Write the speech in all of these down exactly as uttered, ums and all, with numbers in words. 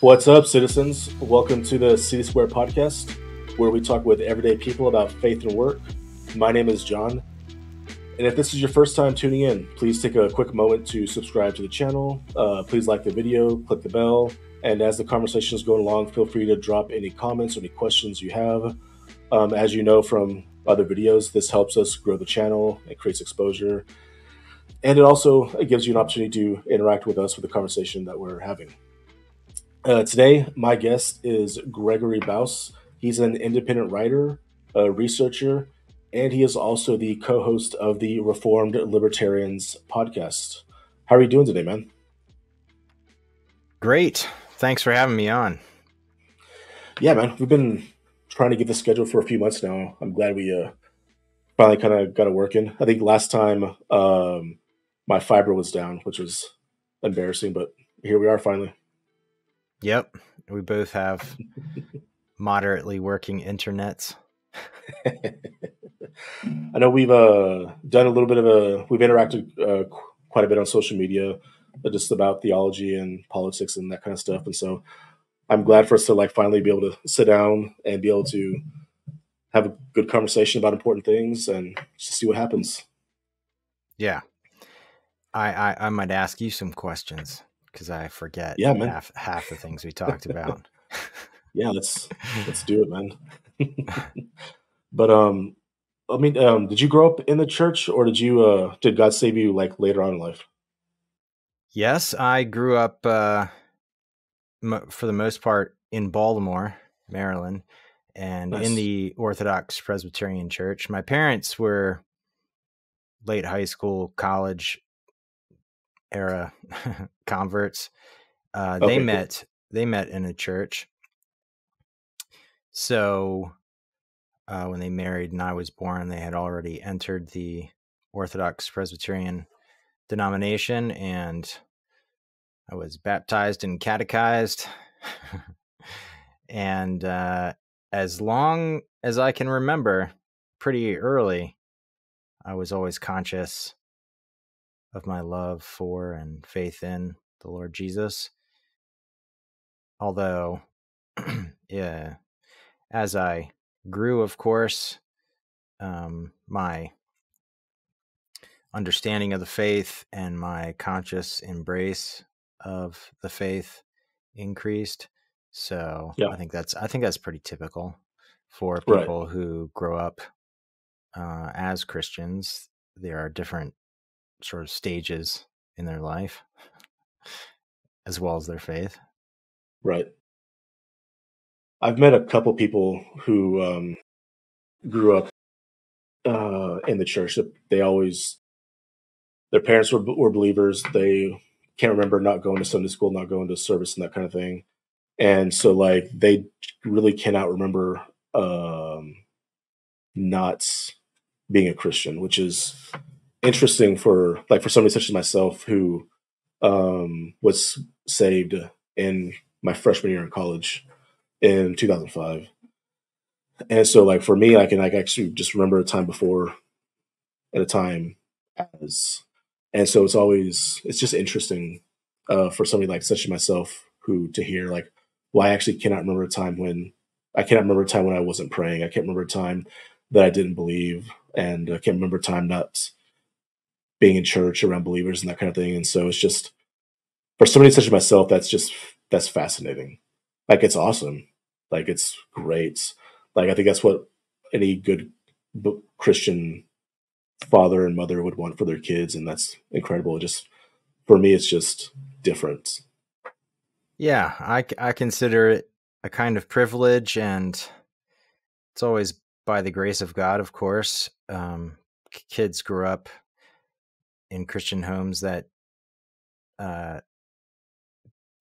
What's up, citizens? Welcome to the City Square Podcast, where we talk with everyday people about faith and work. My name is John, and if this is your first time tuning in, please take a quick moment to subscribe to the channel. Uh, please like the video, click the bell, and as the conversation is going along, feel free to drop any comments or any questions you have. Um, as you know from other videos, this helps us grow the channel, it creates exposure, and it also it gives you an opportunity to interact with us with the conversation that we're having. Uh, today, my guest is Gregory Baus. He's an independent writer, a researcher, and he is also the co-host of the Reformed Libertarians Podcast. How are you doing today, man? Great. Thanks for having me on. Yeah, man. We've been trying to get this scheduled for a few months now. I'm glad we uh, finally kind of got it working. I think last time um, my fiber was down, which was embarrassing, but here we are finally. Yep. We both have moderately working internets. I know we've uh, done a little bit of a, we've interacted uh, qu quite a bit on social media, uh, just about theology and politics and that kind of stuff. And so I'm glad for us to like finally be able to sit down and be able to have a good conversation about important things and just see what happens. Yeah. I, I, I might ask you some questions, because I forget yeah, half, half the things we talked about. Yeah, let's let's do it, man. But um, I mean, um, did you grow up in the church, or did you uh, did God save you like later on in life? Yes, I grew up uh, m for the most part in Baltimore, Maryland, and nice. In the Orthodox Presbyterian Church. My parents were late high school, college era converts. Uh, okay, they met, cool. they met in a church. So uh, when they married and I was born, they had already entered the Orthodox Presbyterian denomination, and I was baptized and catechized. And uh, as long as I can remember, pretty early, I was always conscious of my love for and faith in the Lord Jesus. Although, yeah, as I grew, of course, um, my understanding of the faith and my conscious embrace of the faith increased. So yeah. I think that's, I think that's pretty typical for people right. who grow up uh, as Christians. There are different sort of stages in their life as well as their faith. Right. I've met a couple people who um, grew up uh, in the church. They always, their parents were, were believers. They can't remember not going to Sunday school, not going to service and that kind of thing. And so like, they really cannot remember um, not being a Christian, which is interesting for like for somebody such as myself, who um was saved in my freshman year in college in two thousand five. And so like for me, I can like actually just remember a time before and a time as, and so it's always, it's just interesting uh for somebody like such as myself who to hear like, well, I actually cannot remember a time when I cannot remember a time when I wasn't praying. I can't remember a time that I didn't believe, and I can't remember a time not being in church around believers and that kind of thing. And so it's just, for somebody such as myself, that's just, that's fascinating. Like, it's awesome. Like, it's great. Like, I think that's what any good Christian father and mother would want for their kids. And that's incredible. Just for me, it's just different. Yeah. I, I consider it a kind of privilege, and it's always by the grace of God, of course. Um, kids grew up in Christian homes that uh,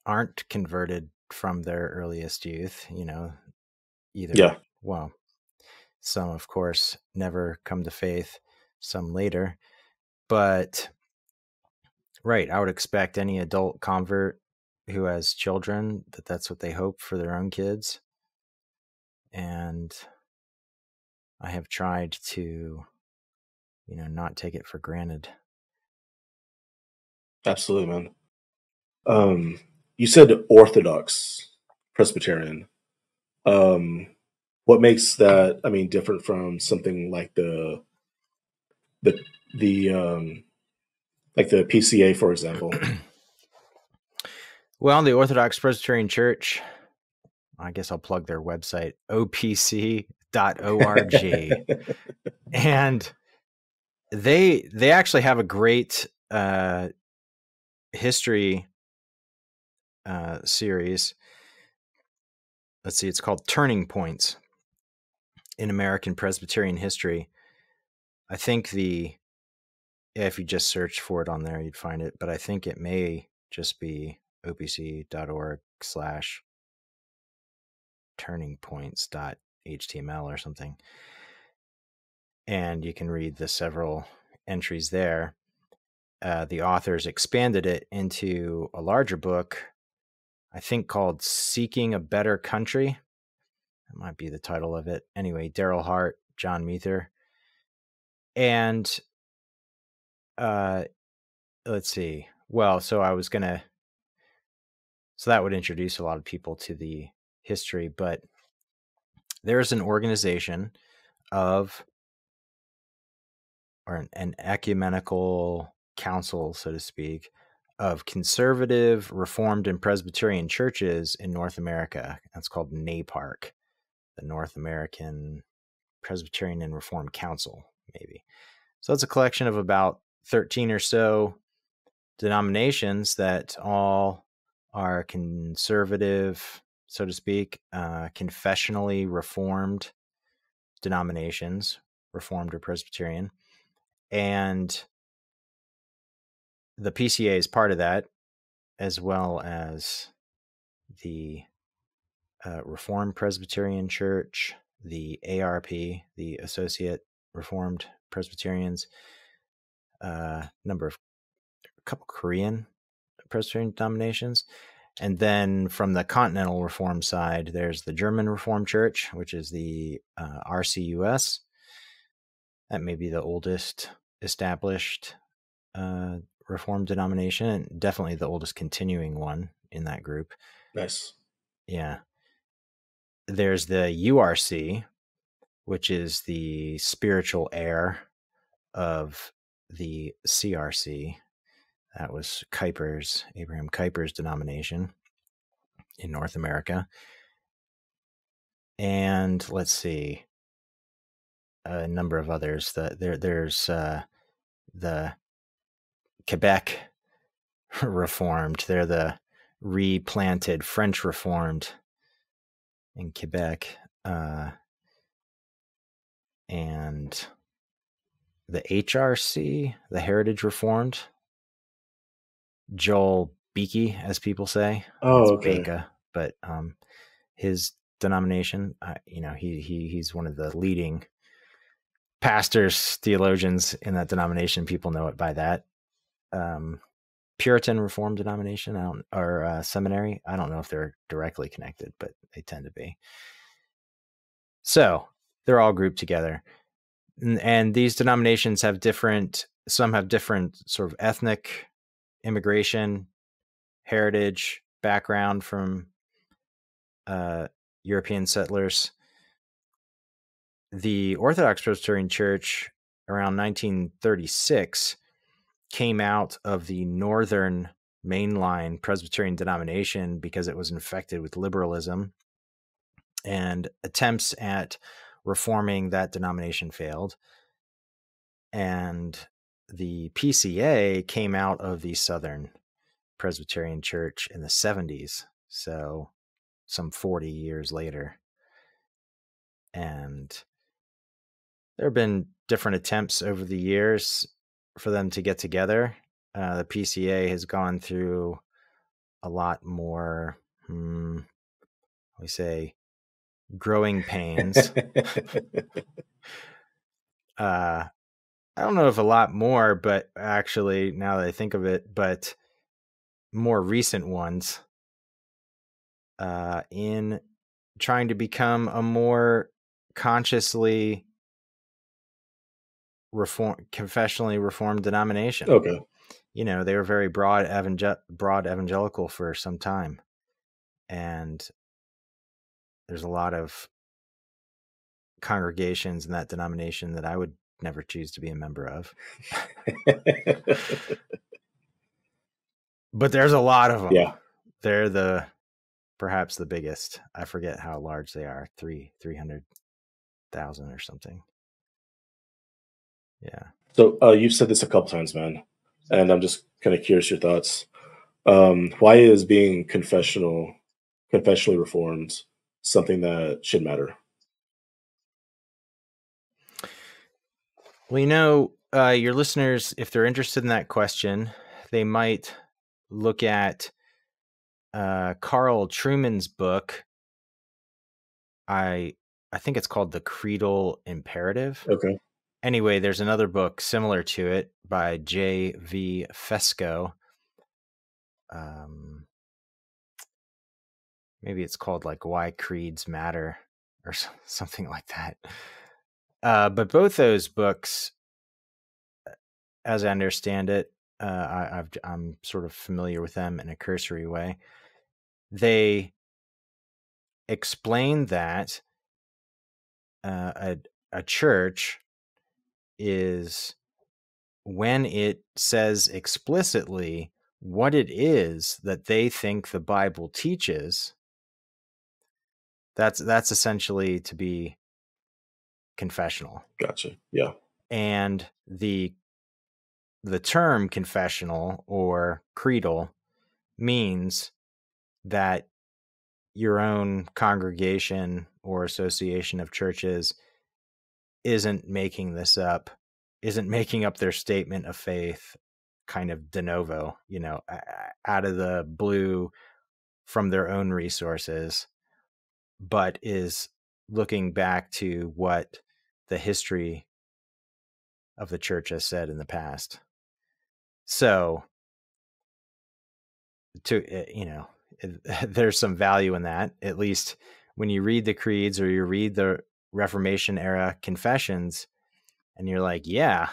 aren't converted from their earliest youth, you know, either. Yeah. Well, some, of course, never come to faith, some later. But, right, I would expect any adult convert who has children that that's what they hope for their own kids. And I have tried to, you know, not take it for granted. Absolutely, man. Um, you said Orthodox. Presbyterian. Um, what makes that, I mean, different from something like the the the um, like the P C A, for example? Well, the Orthodox Presbyterian Church, I guess I'll plug their website, O P C dot org, and they they actually have a great uh, history uh, series. Let's see, it's called Turning Points in American Presbyterian History. I think the, if you just search for it on there, you'd find it, but I think it may just be opc dot org slash turning points dot h t m l or something. And you can read the several entries there. Uh, the authors expanded it into a larger book, I think called Seeking a Better Country. That might be the title of it. Anyway, Darryl Hart, John Muether. And uh, let's see. Well, so I was going to, so that would introduce a lot of people to the history, but there's an organization of, or an, an ecumenical council, so to speak, of conservative, Reformed, and Presbyterian churches in North America. That's called NAPARC, the North American Presbyterian and Reformed Council, maybe. So it's a collection of about thirteen or so denominations that all are conservative, so to speak, uh, confessionally Reformed denominations, Reformed or Presbyterian. And the P C A is part of that, as well as the uh, Reformed Presbyterian Church, the A R P, the Associate Reformed Presbyterians, uh, number of a couple Korean Presbyterian denominations, and then from the Continental Reformed side, there's the German Reformed Church, which is the uh, R C U S. That may be the oldest established uh, Reformed denomination, and definitely the oldest continuing one in that group. Nice. Yeah. There's the U R C, which is the spiritual heir of the C R C. That was Kuyper's, Abraham Kuyper's denomination in North America. And let's see, a number of others. The, there, there's uh, the Quebec Reformed. They're the replanted French Reformed in Quebec. Uh, and the H R C, the Heritage Reformed. Joel Beeky, as people say. Oh, it's okay. Beka, but um, his denomination, uh, you know, he he he's one of the leading pastors, theologians in that denomination. People know it by that. Um, Puritan Reformed denomination, I don't, or uh, seminary. I don't know if they're directly connected, but they tend to be. So they're all grouped together, and, and these denominations have different. Some have different sort of ethnic, immigration, heritage, background from uh, European settlers. The Orthodox Presbyterian Church around nineteen thirty-six came out of the Northern mainline Presbyterian denomination because it was infected with liberalism, and attempts at reforming that denomination failed. And the P C A came out of the Southern Presbyterian Church in the seventies, so some forty years later. And there have been different attempts over the years for them to get together. Uh, the P C A has gone through a lot more, hmm, we say, growing pains. uh, I don't know if a lot more, but actually now that I think of it, but more recent ones uh, in trying to become a more consciously reform, confessionally reformed denomination. Okay. You know, they were very broad, evangel broad evangelical for some time. And there's a lot of congregations in that denomination that I would never choose to be a member of. But there's a lot of them. Yeah. They're the, perhaps the biggest. I forget how large they are. Three, three hundred thousand or something. Yeah. So uh, you've said this a couple times, man, and I'm just kind of curious your thoughts. Um, why is being confessional, confessionally reformed, something that should matter? Well, you know, uh, your listeners, if they're interested in that question, they might look at uh, Carl Truman's book. I I think it's called The Creedal Imperative. Okay. Anyway, there's another book similar to it by J V Fesko. Um, maybe it's called like Why Creeds Matter or something like that. Uh, but both those books, as I understand it, uh, I, I've, I'm sort of familiar with them in a cursory way. They explain that uh, a, a church is when it says explicitly what it is that they think the Bible teaches. That's that's essentially to be confessional. Gotcha. Yeah. And the the term confessional or creedal means that your own congregation or association of churches isn't making this up, isn't making up their statement of faith kind of de novo, you know, out of the blue from their own resources, but is looking back to what the history of the church has said in the past. So to, you know, there's some value in that. At least when you read the creeds or you read the Reformation era confessions and you're like, yeah,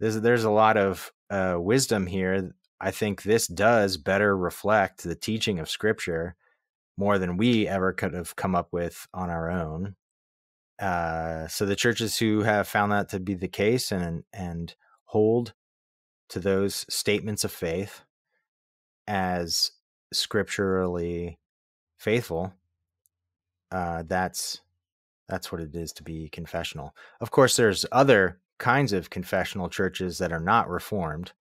there's, there's a lot of uh, wisdom here. I think this does better reflect the teaching of Scripture more than we ever could have come up with on our own. Uh, so the churches who have found that to be the case and, and hold to those statements of faith as scripturally faithful, uh, that's, that's what it is to be confessional. Of course, there's other kinds of confessional churches that are not Reformed,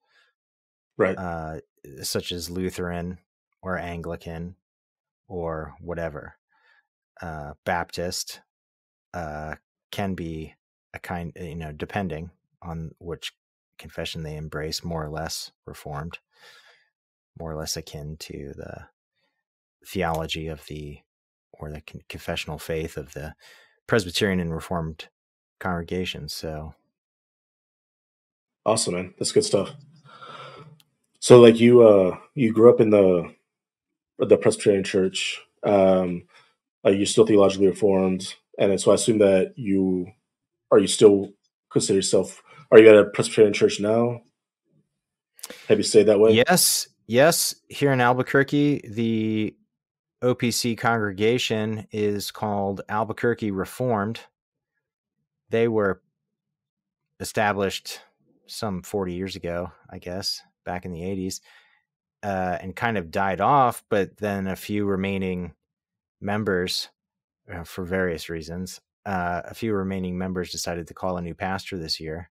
right? Uh, such as Lutheran or Anglican or whatever, uh, Baptist, uh, can be a kind, you know, depending on which confession they embrace, more or less Reformed, more or less akin to the theology of the, or the con confessional faith of the Presbyterian and Reformed congregations. So. Awesome, man. That's good stuff. So like you, uh, you grew up in the, the Presbyterian Church, um, are you still theologically Reformed? And so I assume that you, are you still consider yourself, are you at a Presbyterian church now? Have you stayed that way? Yes. Yes. Here in Albuquerque, the O P C congregation is called Albuquerque Reformed. They were established some forty years ago, I guess, back in the eighties, uh, and kind of died off, but then a few remaining members, uh, for various reasons, uh, a few remaining members decided to call a new pastor this year.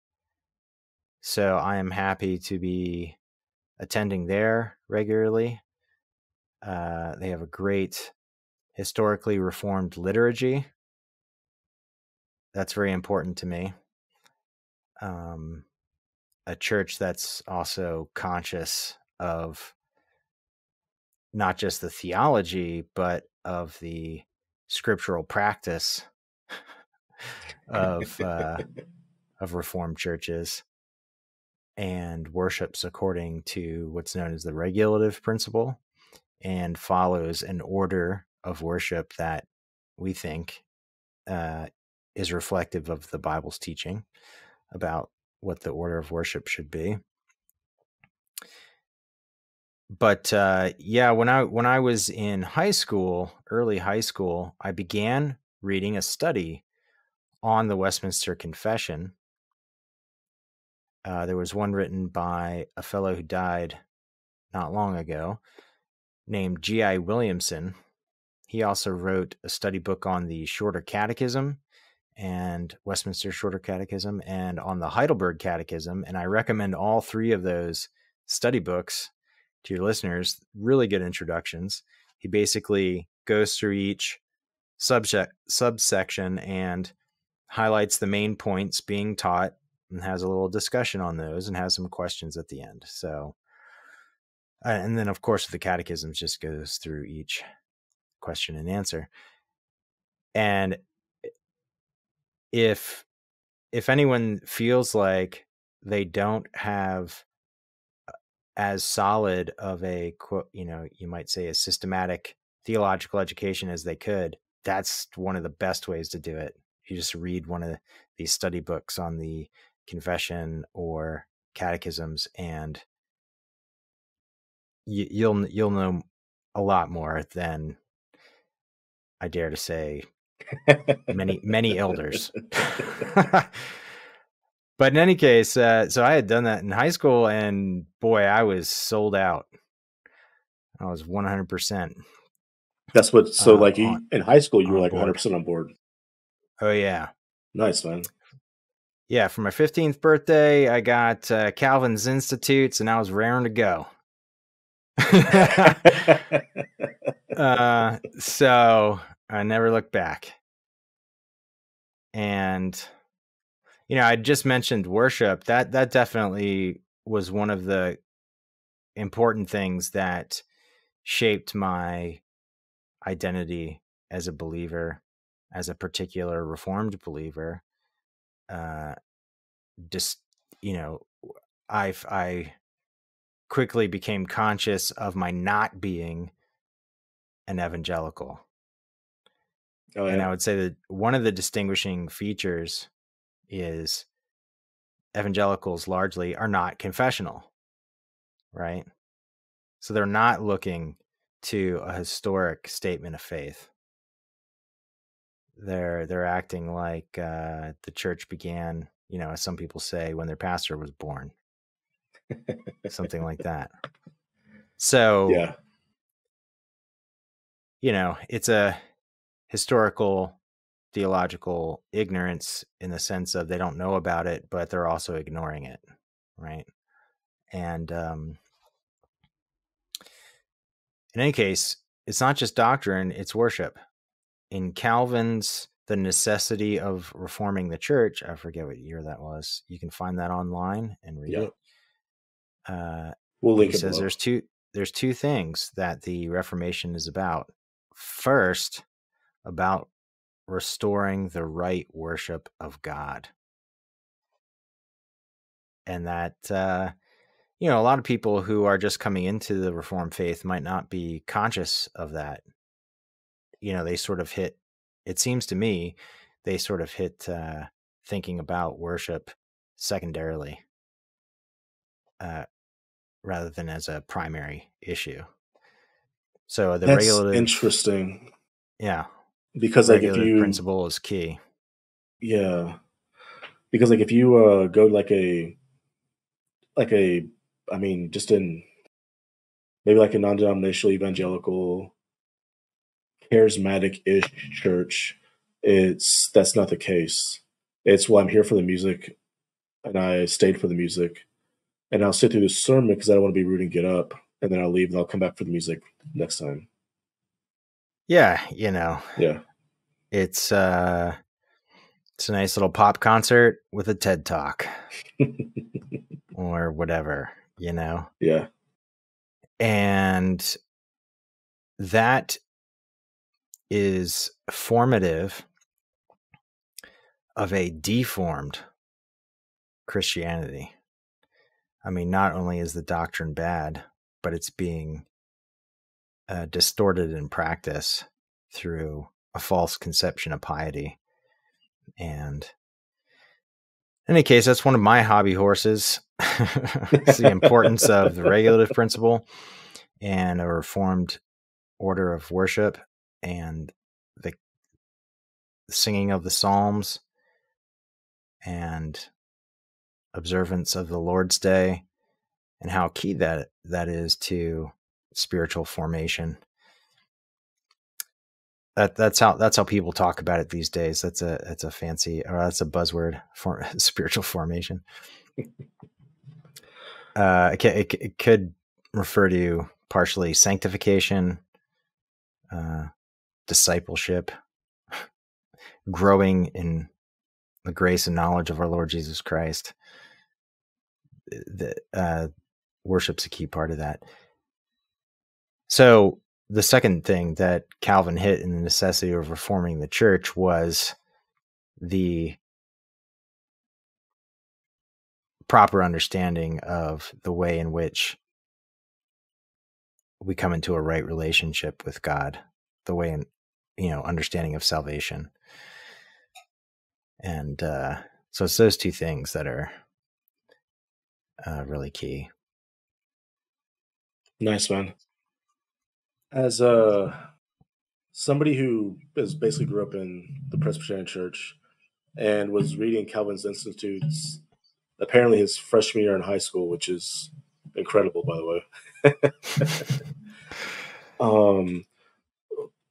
So I am happy to be attending there regularly. Uh, they have a great historically Reformed liturgy. That's very important to me. Um, a church that's also conscious of not just the theology, but of the scriptural practice of, uh, of Reformed churches, and worships according to what's known as the regulative principle, and follows an order of worship that we think uh, is reflective of the Bible's teaching about what the order of worship should be. But uh, yeah, when I when I was in high school, early high school, I began reading a study on the Westminster Confession. Uh, there was one written by a fellow who died not long ago named G I Williamson. He also wrote a study book on the Shorter Catechism and Westminster Shorter Catechism and on the Heidelberg Catechism. And I recommend all three of those study books to your listeners. Really good introductions. He basically goes through each subject subsection and highlights the main points being taught and has a little discussion on those and has some questions at the end. So, and then of course the catechism just goes through each question and answer. And if, if anyone feels like they don't have as solid of a, you know, you might say a systematic theological education as they could, that's one of the best ways to do it. You just read one of these study books on the Confession or catechisms, and you, you'll you'll know a lot more than I dare to say many many elders. But in any case, uh, so I had done that in high school, and boy, I was sold out. I was one hundred percent. That's what. So, uh, like you, on, in high school, you were like one hundred percent on board. Oh yeah, nice man. Yeah, for my fifteenth birthday, I got uh, Calvin's Institutes, and I was raring to go. uh, so I never looked back. And, you know, I just mentioned worship. That that definitely was one of the important things that shaped my identity as a believer, as a particular Reformed believer. Uh, just, you know, I, I quickly became conscious of my not being an evangelical. Oh, yeah. And I would say that one of the distinguishing features is evangelicals largely are not confessional, right? So they're not looking to a historic statement of faith. They're they're acting like uh, the church began, you know, as some people say, when their pastor was born, something like that. So, yeah, you know, it's a historical theological ignorance in the sense of they don't know about it, but they're also ignoring it, right? And um, in any case, it's not just doctrine; it's worship. In Calvin's The Necessity of Reforming the Church, I forget what year that was. You can find that online and read yeah. it. Uh, we'll link it says below. There's two, there's two things that the Reformation is about. First, about restoring the right worship of God. And that, uh, you know, a lot of people who are just coming into the Reformed faith might not be conscious of that. You know, they sort of hit, it seems to me, they sort of hit uh, thinking about worship secondarily uh, rather than as a primary issue. So the That's regulative... interesting. Yeah. Because like if you... principle is key. Yeah. Because like if you uh, go like a, like a, I mean, just in, maybe like a non-denominational evangelical charismatic-ish church, it's that's not the case. It's, well, I'm here for the music, and I stayed for the music, and I'll sit through the sermon because I don't want to be rude and get up, and then I'll leave, and I'll come back for the music next time. Yeah, you know. Yeah. It's, uh, it's a nice little pop concert with a TED Talk or whatever, you know? Yeah. And that is formative of a deformed Christianity. I mean, not only is the doctrine bad, but it's being uh, distorted in practice through a false conception of piety. And in any case, that's one of my hobby horses. It's the importance of the regulative principle and a Reformed order of worship, and the singing of the Psalms, and observance of the Lord's Day, and how key that that is to spiritual formation. That that's how that's how people talk about it these days. That's a that's a fancy, or that's a buzzword for spiritual formation. Uh, it, it, it could refer to partially sanctification, uh, discipleship, growing in the grace and knowledge of our Lord Jesus Christ. The, uh, worship's a key part of that. So the second thing that Calvin hit in the necessity of reforming the church was the proper understanding of the way in which we come into a right relationship with God, the way in, you know, understanding of salvation. And uh, so it's those two things that are uh, really key. Nice, man. As uh, somebody who is basically grew up in the Presbyterian Church and was reading Calvin's Institutes, apparently his freshman year in high school, which is incredible, by the way. um,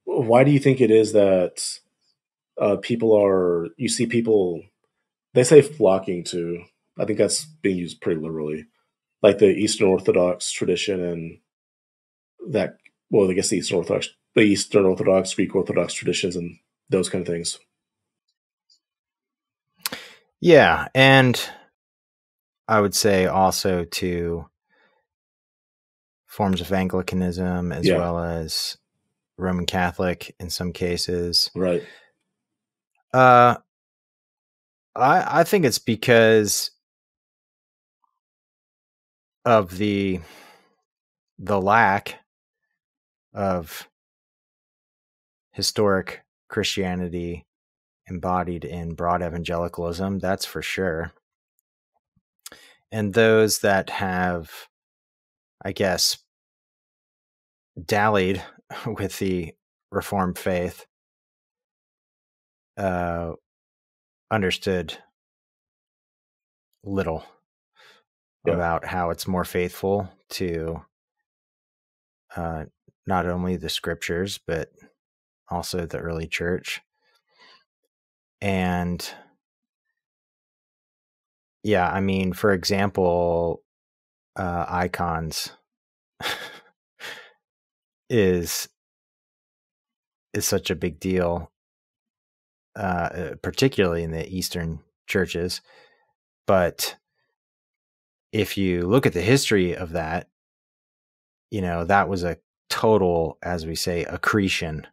why do you think it is that uh, people are, you see people, they say flocking to, I think that's being used pretty liberally, like the Eastern Orthodox tradition and that, well, I guess the Eastern Orthodox, the Eastern Orthodox, Greek Orthodox traditions and those kind of things. Yeah. And I would say also to forms of Anglicanism as yeah. well as Roman Catholic in some cases. Right. Uh, I, I think it's because of the, the lack of historic Christianity embodied in broad evangelicalism. That's for sure. And those that have, I guess, dallied with the Reformed faith, uh, understood little yeah. about how it's more faithful to uh, not only the scriptures, but also the early church. And yeah, I mean, for example, uh, icons is is such a big deal, uh, particularly in the Eastern churches. But if you look at the history of that, you know, that was a total, as we say, accretion.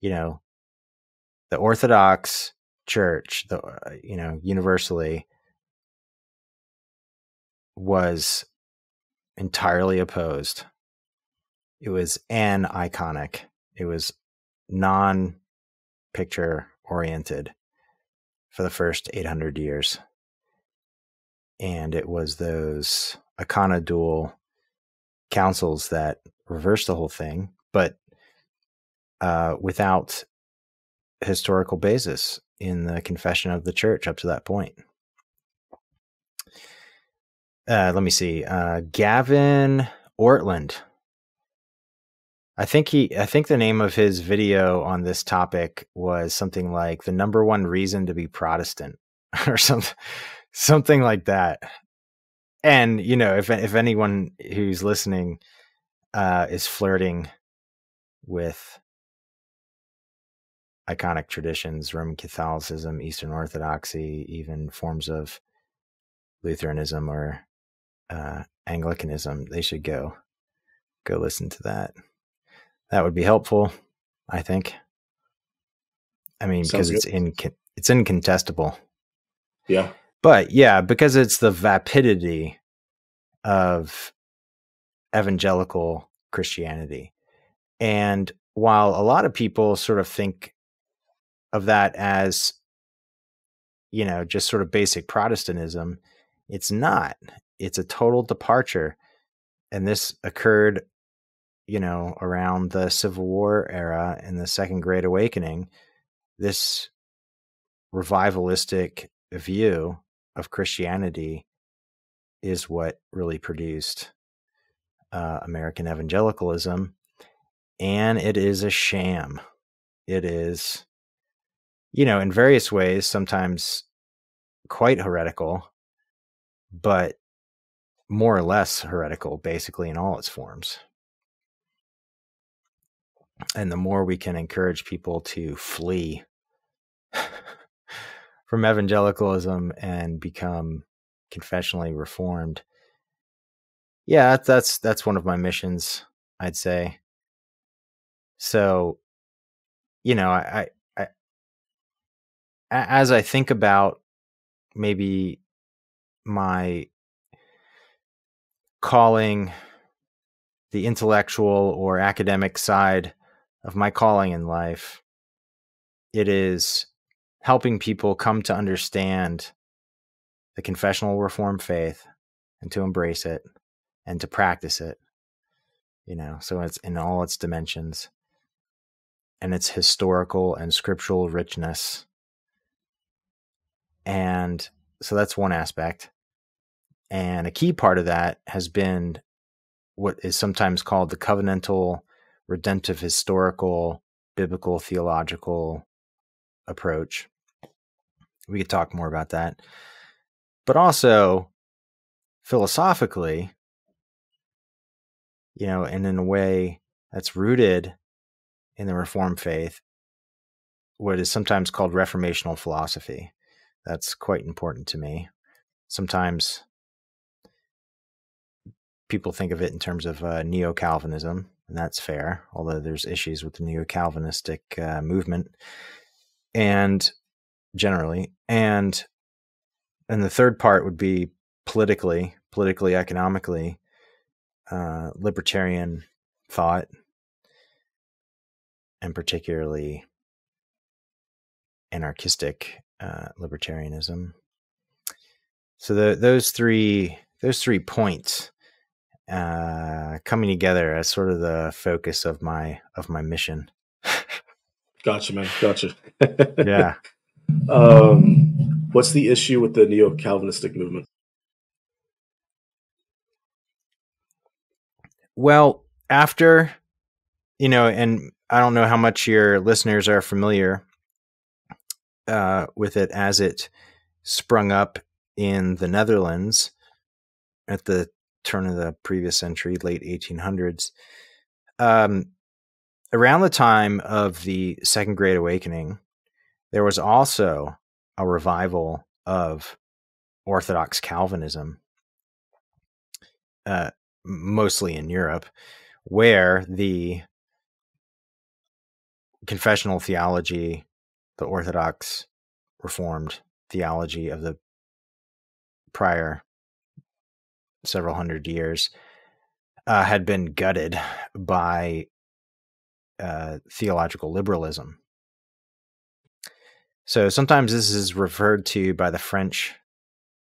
You know, the Orthodox Church, the you know, universally, was entirely opposed. It was an-iconic. It was non-picture oriented for the first eight hundred years. And it was those iconodual councils that reversed the whole thing, but uh, without historical basis in the confession of the church up to that point. Uh, let me see. Uh, Gavin Ortlund. I think he, I think the name of his video on this topic was something like the number one reason to be Protestant or something, something like that. And, you know, if, if anyone who's listening, uh, is flirting with iconic traditions, Roman Catholicism, Eastern Orthodoxy, even forms of Lutheranism or, uh, Anglicanism, they should go, go listen to that. That would be helpful, I think. I mean, sounds because good. it's in it's incontestable. Yeah. But yeah, because it's the vapidity of evangelical Christianity. And while a lot of people sort of think of that as, you know, just sort of basic Protestantism, it's not. It's a total departure and this occurred, you know, around the Civil War era and the Second Great Awakening, this revivalistic view of Christianity is what really produced uh, American evangelicalism. And it is a sham. It is, you know, in various ways, sometimes quite heretical, but more or less heretical, basically in all its forms. And the more we can encourage people to flee from evangelicalism and become confessionally reformed. Yeah, that's, that's one of my missions, I'd say. So, you know, I, I, I as I think about maybe my calling, the intellectual or academic side of my calling in life, it is helping people come to understand the confessional Reformed faith and to embrace it and to practice it, you know, so it's in all its dimensions and its historical and scriptural richness. And so that's one aspect. And a key part of that has been what is sometimes called the covenantal, redemptive, historical, biblical, theological approach. We could talk more about that. But also, philosophically, you know, and in a way that's rooted in the Reformed faith, what is sometimes called reformational philosophy. That's quite important to me. Sometimes people think of it in terms of uh, neo-Calvinism, and that's fair, although there's issues with the neo-Calvinistic uh, movement, and generally, and and the third part would be politically, politically, economically, uh, libertarian thought, and particularly anarchistic uh, libertarianism. So the, those three, those three points. Uh, coming together as sort of the focus of my of my mission. Gotcha, man. Gotcha. Yeah. Um, what's the issue with the neo-Calvinistic movement? Well, after, you know, and I don't know how much your listeners are familiar uh, with it as it sprung up in the Netherlands at the turn of the previous century, late eighteen hundreds, um, around the time of the Second Great Awakening, there was also a revival of Orthodox Calvinism, uh, mostly in Europe, where the confessional theology, the Orthodox Reformed theology of the prior several hundred years, uh, had been gutted by uh, theological liberalism. So sometimes this is referred to by the French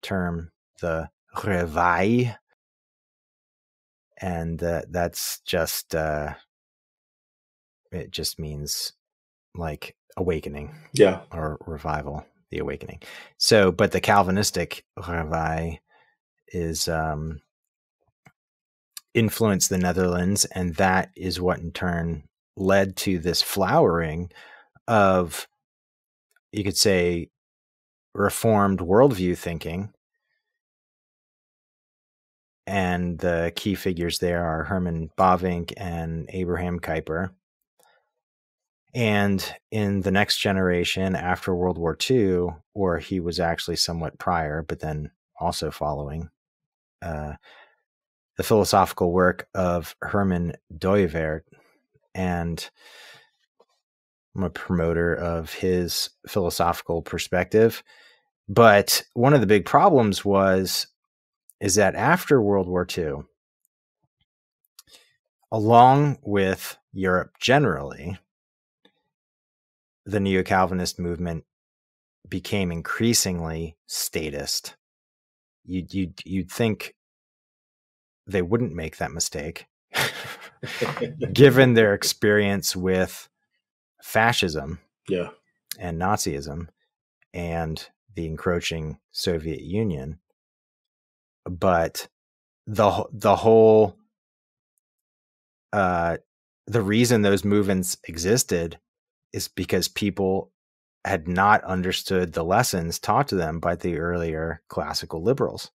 term, the réveil, and uh, that's just, uh, it just means like awakening, yeah, or revival, the awakening. So, but the Calvinistic réveil is um, influenced the Netherlands, and that is what in turn led to this flowering of, you could say, Reformed worldview thinking. And the key figures there are Hermann Bavinck and Abraham Kuyper. And in the next generation after World War Two, or he was actually somewhat prior, but then also following, Uh, the philosophical work of Hermann Dooyeweerd, and I'm a promoter of his philosophical perspective. But one of the big problems was, is that after World War Two, along with Europe generally, the neo-Calvinist movement became increasingly statist. You'd, you'd, you'd think they wouldn't make that mistake, given their experience with fascism, yeah, and Nazism and the encroaching Soviet Union. But the the whole uh the reason those movements existed is because people had not understood the lessons taught to them by the earlier classical liberals,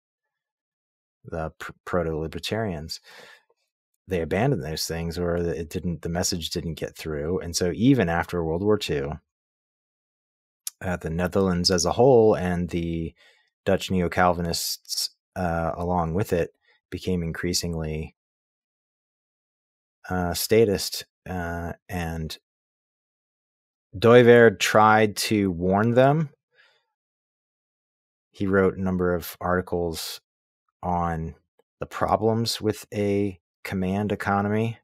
the pr proto-libertarians. They abandoned those things, or it didn't, the message didn't get through. And so even after World War Two, uh, the Netherlands as a whole and the Dutch neo-Calvinists uh, along with it became increasingly uh, statist, uh, and Dooyeweerd tried to warn them. He wrote a number of articles on the problems with a command economy,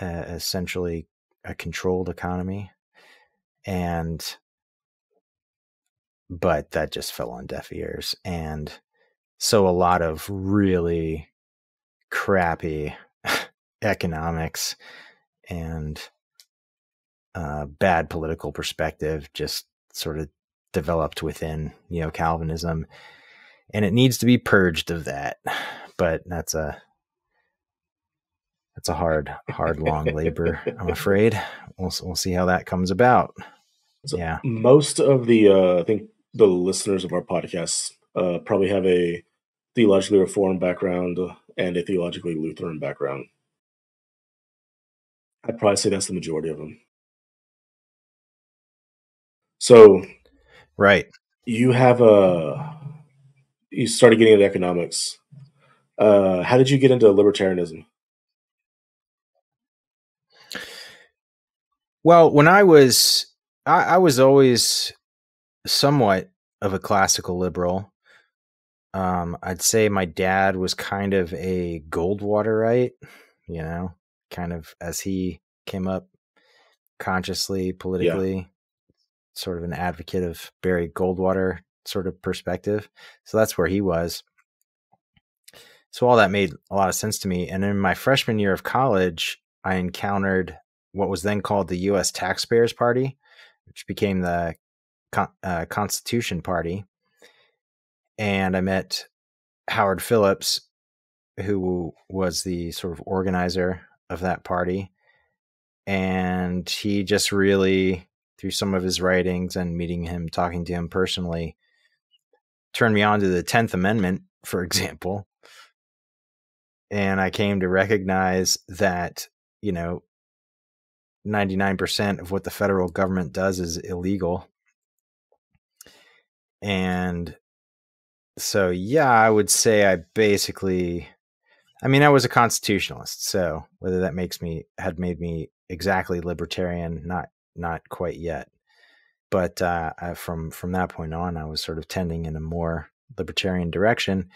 uh, essentially a controlled economy, and but that just fell on deaf ears. And so a lot of really crappy economics and uh, bad political perspective just sort of developed within neo-Calvinism, and it needs to be purged of that. But that's a It's a hard, hard, long labor, I'm afraid. We'll, we'll see how that comes about. So yeah. Most of the, uh, I think the listeners of our podcast uh, probably have a theologically Reformed background and a theologically Lutheran background. I'd probably say that's the majority of them. So, right. You have a, you started getting into economics. Uh, how did you get into libertarianism? Well, when I was, I, I was always somewhat of a classical liberal. Um, I'd say my dad was kind of a Goldwaterite, you know, kind of as he came up consciously, politically, yeah. Sort of an advocate of Barry Goldwater sort of perspective. So that's where he was. So all that made a lot of sense to me. And in my freshman year of college, I encountered what was then called the U S Taxpayers Party, which became the Con uh, Constitution Party. And I met Howard Phillips, who was the sort of organizer of that party. And he just really, through some of his writings and meeting him, talking to him personally, turned me on to the tenth amendment, for example. And I came to recognize that, you know, ninety-nine percent of what the federal government does is illegal. And so, yeah, I would say I basically, I mean, I was a constitutionalist. So whether that makes me, had made me exactly libertarian, not, not quite yet. But uh, I, from, from that point on, I was sort of tending in a more libertarian direction.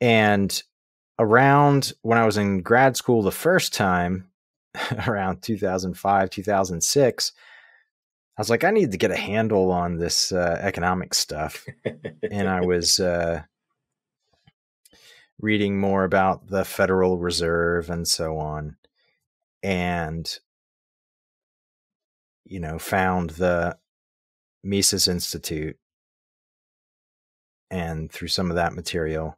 And around when I was in grad school the first time, around two thousand five, two thousand six, I was like, I need to get a handle on this uh, economic stuff. And I was uh, reading more about the Federal Reserve and so on. And, you know, found the Mises Institute. And through some of that material,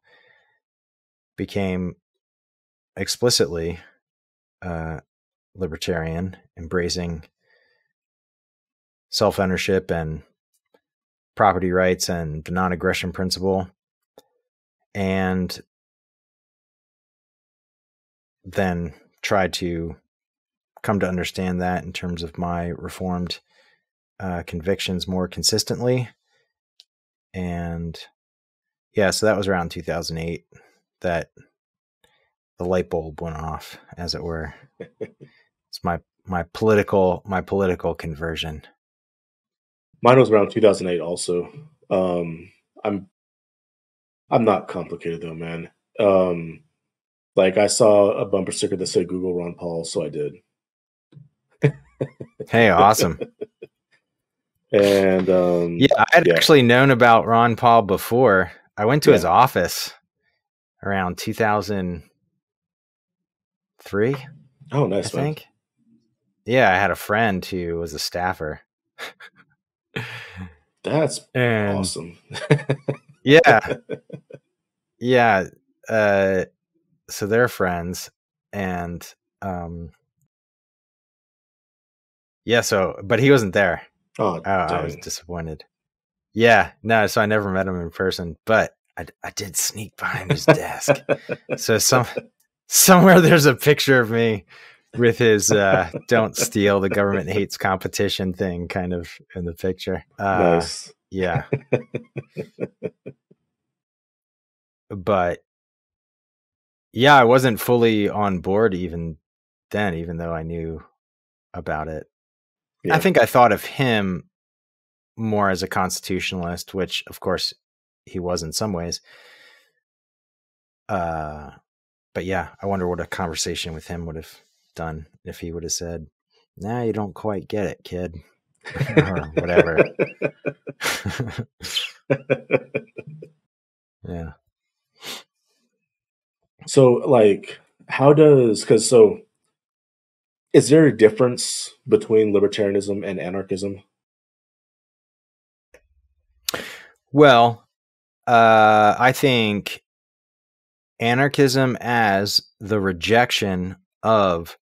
became explicitly uh libertarian, embracing self-ownership and property rights and the non-aggression principle. And then tried to come to understand that in terms of my Reformed uh, convictions more consistently. And yeah, so that was around two thousand eight that the light bulb went off, as it were. It's my my political my political conversion. Mine was around two thousand eight also. um i'm i'm not complicated though, man. Um like, I saw a bumper sticker that said Google Ron Paul, so I did. Hey, awesome. And um yeah i had yeah. actually known about Ron Paul before. I went to yeah. his office. around two thousand three. Oh, nice. I think. Man. Yeah, I had a friend who was a staffer. That's and, awesome. Yeah. Yeah. Uh, so they're friends. And um, yeah, so, but he wasn't there. Oh, oh I was disappointed. Yeah, no, so I never met him in person, but I, I did sneak behind his desk. So some somewhere there's a picture of me with his uh, don't steal, the government hates competition thing kind of in the picture. Uh, nice. Yeah. But yeah, I wasn't fully on board even then, even though I knew about it. Yeah. I think I thought of him more as a constitutionalist, which of course he was in some ways. Uh, but yeah, I wonder what a conversation with him would have done if he would have said, nah, you don't quite get it, kid, or whatever. Yeah. So like, how does, cause so is there a difference between libertarianism and anarchism? Well, uh, I think anarchism as the rejection of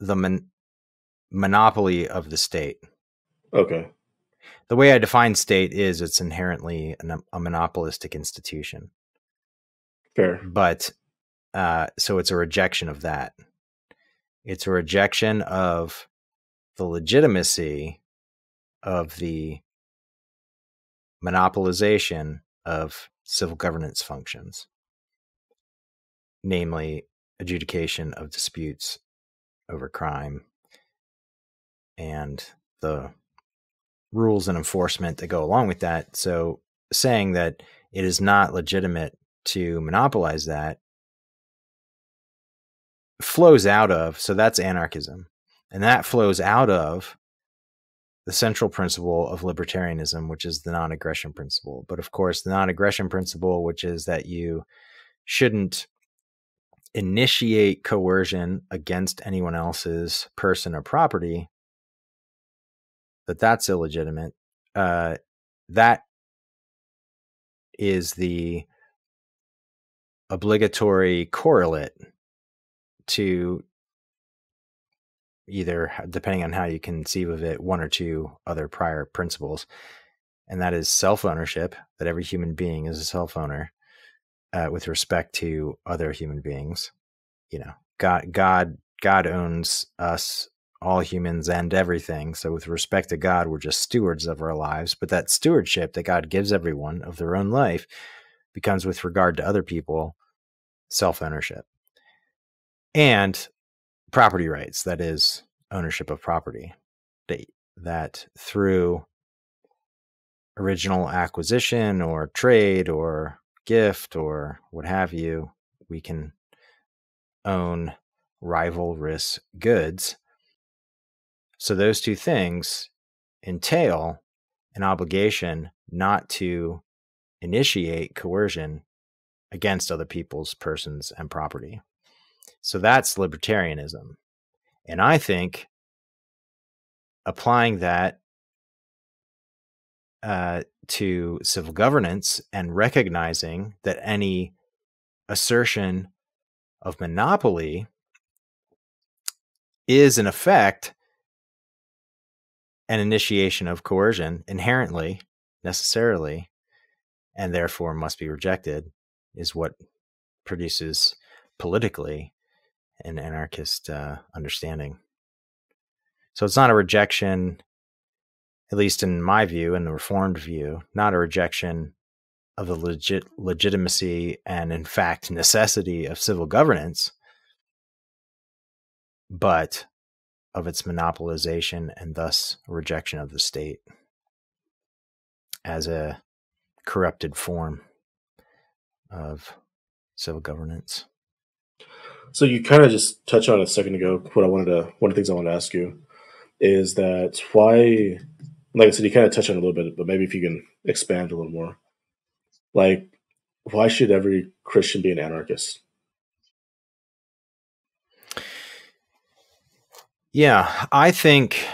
the mon monopoly of the state. Okay. The way I define state is it's inherently an, a monopolistic institution. Fair. But uh, so it's a rejection of that. It's a rejection of the legitimacy of the monopolization of civil governance functions, namely adjudication of disputes over crime and the rules and enforcement that go along with that. So saying that it is not legitimate to monopolize that flows out of, so that's anarchism, and that flows out of the central principle of libertarianism, which is the non-aggression principle. But of course, the non-aggression principle, which is that you shouldn't initiate coercion against anyone else's person or property, that that's illegitimate. Uh, that is the obligatory correlate to either, depending on how you conceive of it, one or two other prior principles. And that is self-ownership, that every human being is a self-owner uh, with respect to other human beings. You know, God, God, God owns us, all humans and everything. So with respect to God, we're just stewards of our lives. But that stewardship that God gives everyone of their own life becomes, with regard to other people, self-ownership. And property rights, that is ownership of property, that, that through original acquisition or trade or gift or what have you, we can own rivalrous goods. So those two things entail an obligation not to initiate coercion against other people's persons and property. So that's libertarianism. And I think applying that uh, to civil governance and recognizing that any assertion of monopoly is, in effect, an initiation of coercion inherently, necessarily, and therefore must be rejected, is what produces politically an anarchist uh, understanding. So it's not a rejection, at least in my view, in the Reformed view, not a rejection of the legit legitimacy and, in fact, necessity of civil governance, but of its monopolization and thus rejection of the state as a corrupted form of civil governance. So you kind of just touched on it a second ago. What I wanted to, one of the things I want to ask you is that why, like I said, you kind of touched on it a little bit, but maybe if you can expand a little more, like why should every Christian be an anarchist? Yeah, I think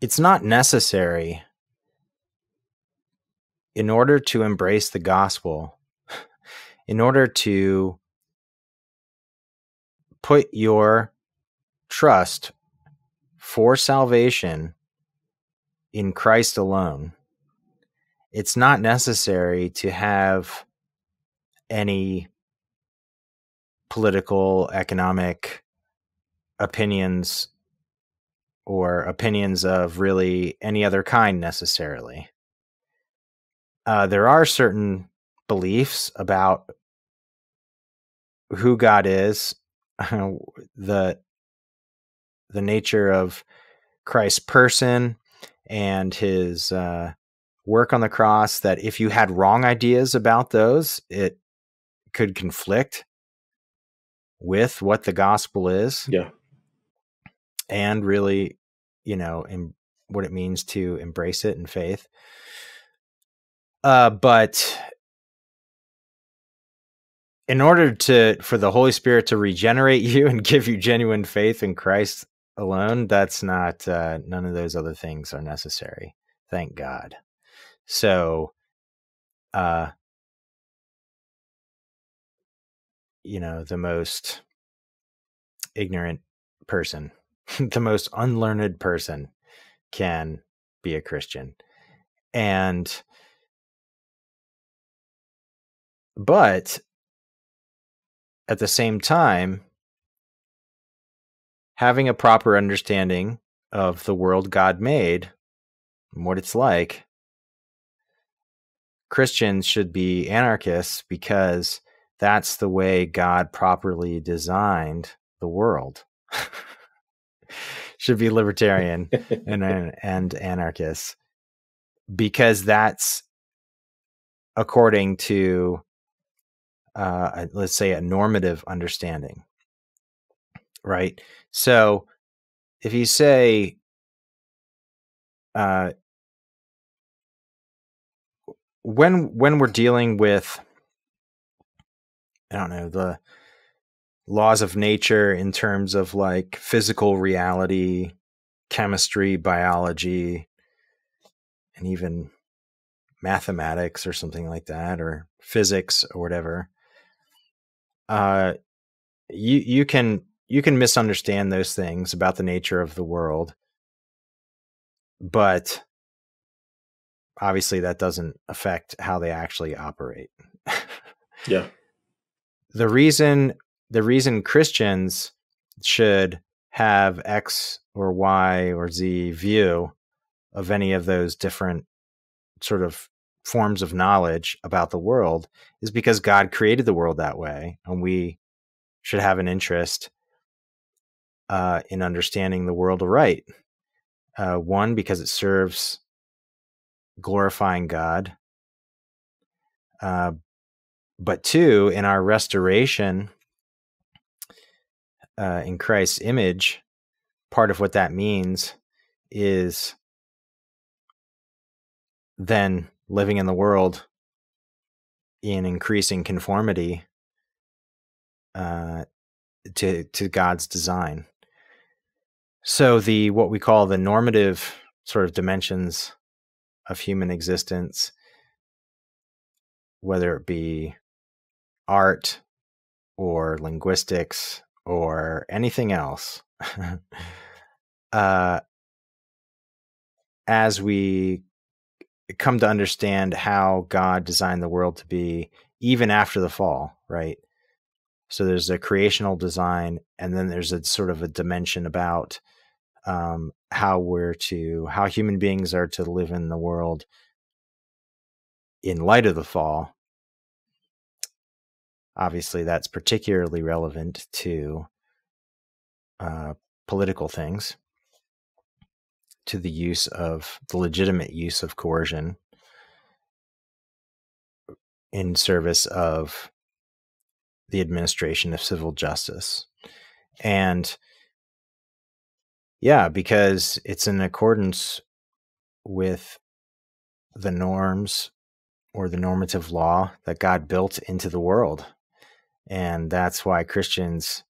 it's not necessary in order to embrace the gospel, in order to put your trust for salvation in Christ alone. It's not necessary to have any political, economic opinions or opinions of really any other kind necessarily. Uh, there are certain beliefs about who God is, the, the nature of Christ's person and his uh, work on the cross, that if you had wrong ideas about those, it could conflict with what the gospel is. Yeah. And really, you know, in what it means to embrace it in faith. Uh, but in order to, for the Holy Spirit to regenerate you and give you genuine faith in Christ alone, that's not, uh, none of those other things are necessary. Thank God. So, uh, you know, the most ignorant person, the most unlearned person can be a Christian. And, but at the same time, having a proper understanding of the world God made and what it's like, Christians should be anarchists because that's the way God properly designed the world. Should be libertarian and, and anarchists because that's according to Uh, let's say a normative understanding, right? So if you say, uh, when, when we're dealing with, I don't know, the laws of nature in terms of like physical reality, chemistry, biology, and even mathematics or something like that, or physics or whatever, Uh, you, you can, you can misunderstand those things about the nature of the world, but obviously that doesn't affect how they actually operate. Yeah. The reason, the reason Christians should have X or Y or Z view of any of those different sort of forms of knowledge about the world is because God created the world that way. And we should have an interest uh, in understanding the world aright. Uh, one, because it serves glorifying God. Uh, but two, in our restoration uh, in Christ's image, part of what that means is then living in the world in increasing conformity uh, to to God's design. So the what we call the normative sort of dimensions of human existence, whether it be art or linguistics or anything else, uh, as we come to understand how God designed the world to be even after the fall, right? So there's a creational design, and then there's a sort of a dimension about um, how we're to, how human beings are to live in the world in light of the fall. Obviously, that's particularly relevant to uh, political things, to the use of the legitimate use of coercion in service of the administration of civil justice. And yeah, because it's in accordance with the norms or the normative law that God built into the world. And that's why Christians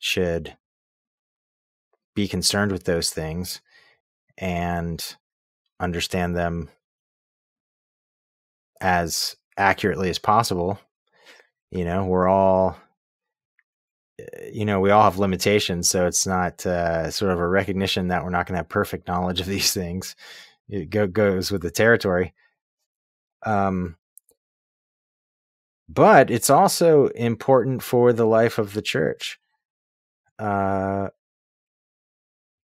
should be concerned with those things and understand them as accurately as possible. You know, we're all, you know, we all have limitations. So it's not uh, sort of a recognition that we're not going to have perfect knowledge of these things. It go, goes with the territory. Um, but it's also important for the life of the church. Uh,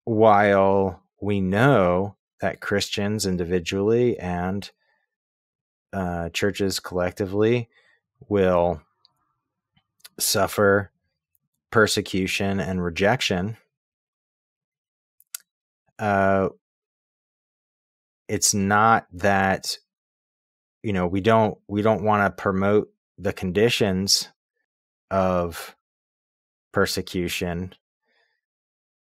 while we know that Christians individually and uh, churches collectively will suffer persecution and rejection, uh, it's not that, you know, we don't, we don't want to promote the conditions of persecution.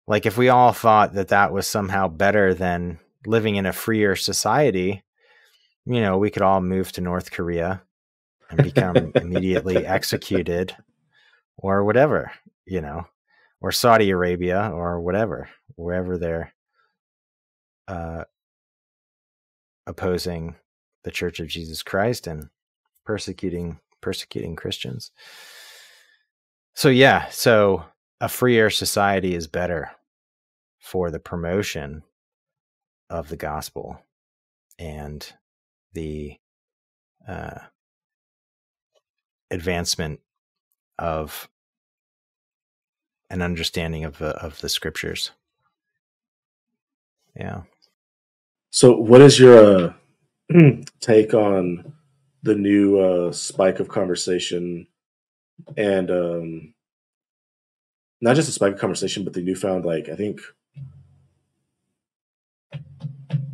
Like if we all thought that that was somehow better than living in a freer society, you know, we could all move to North Korea and become immediately executed or whatever, you know, or Saudi Arabia or whatever, wherever they're uh, opposing the Church of Jesus Christ and persecuting persecuting Christians. So yeah, so a freer society is better for the promotion of the gospel and the uh, advancement of an understanding of the, of the scriptures. Yeah. So what is your uh... take on the new uh, spike of conversation and um, not just the spike of conversation, but the newfound, like, I think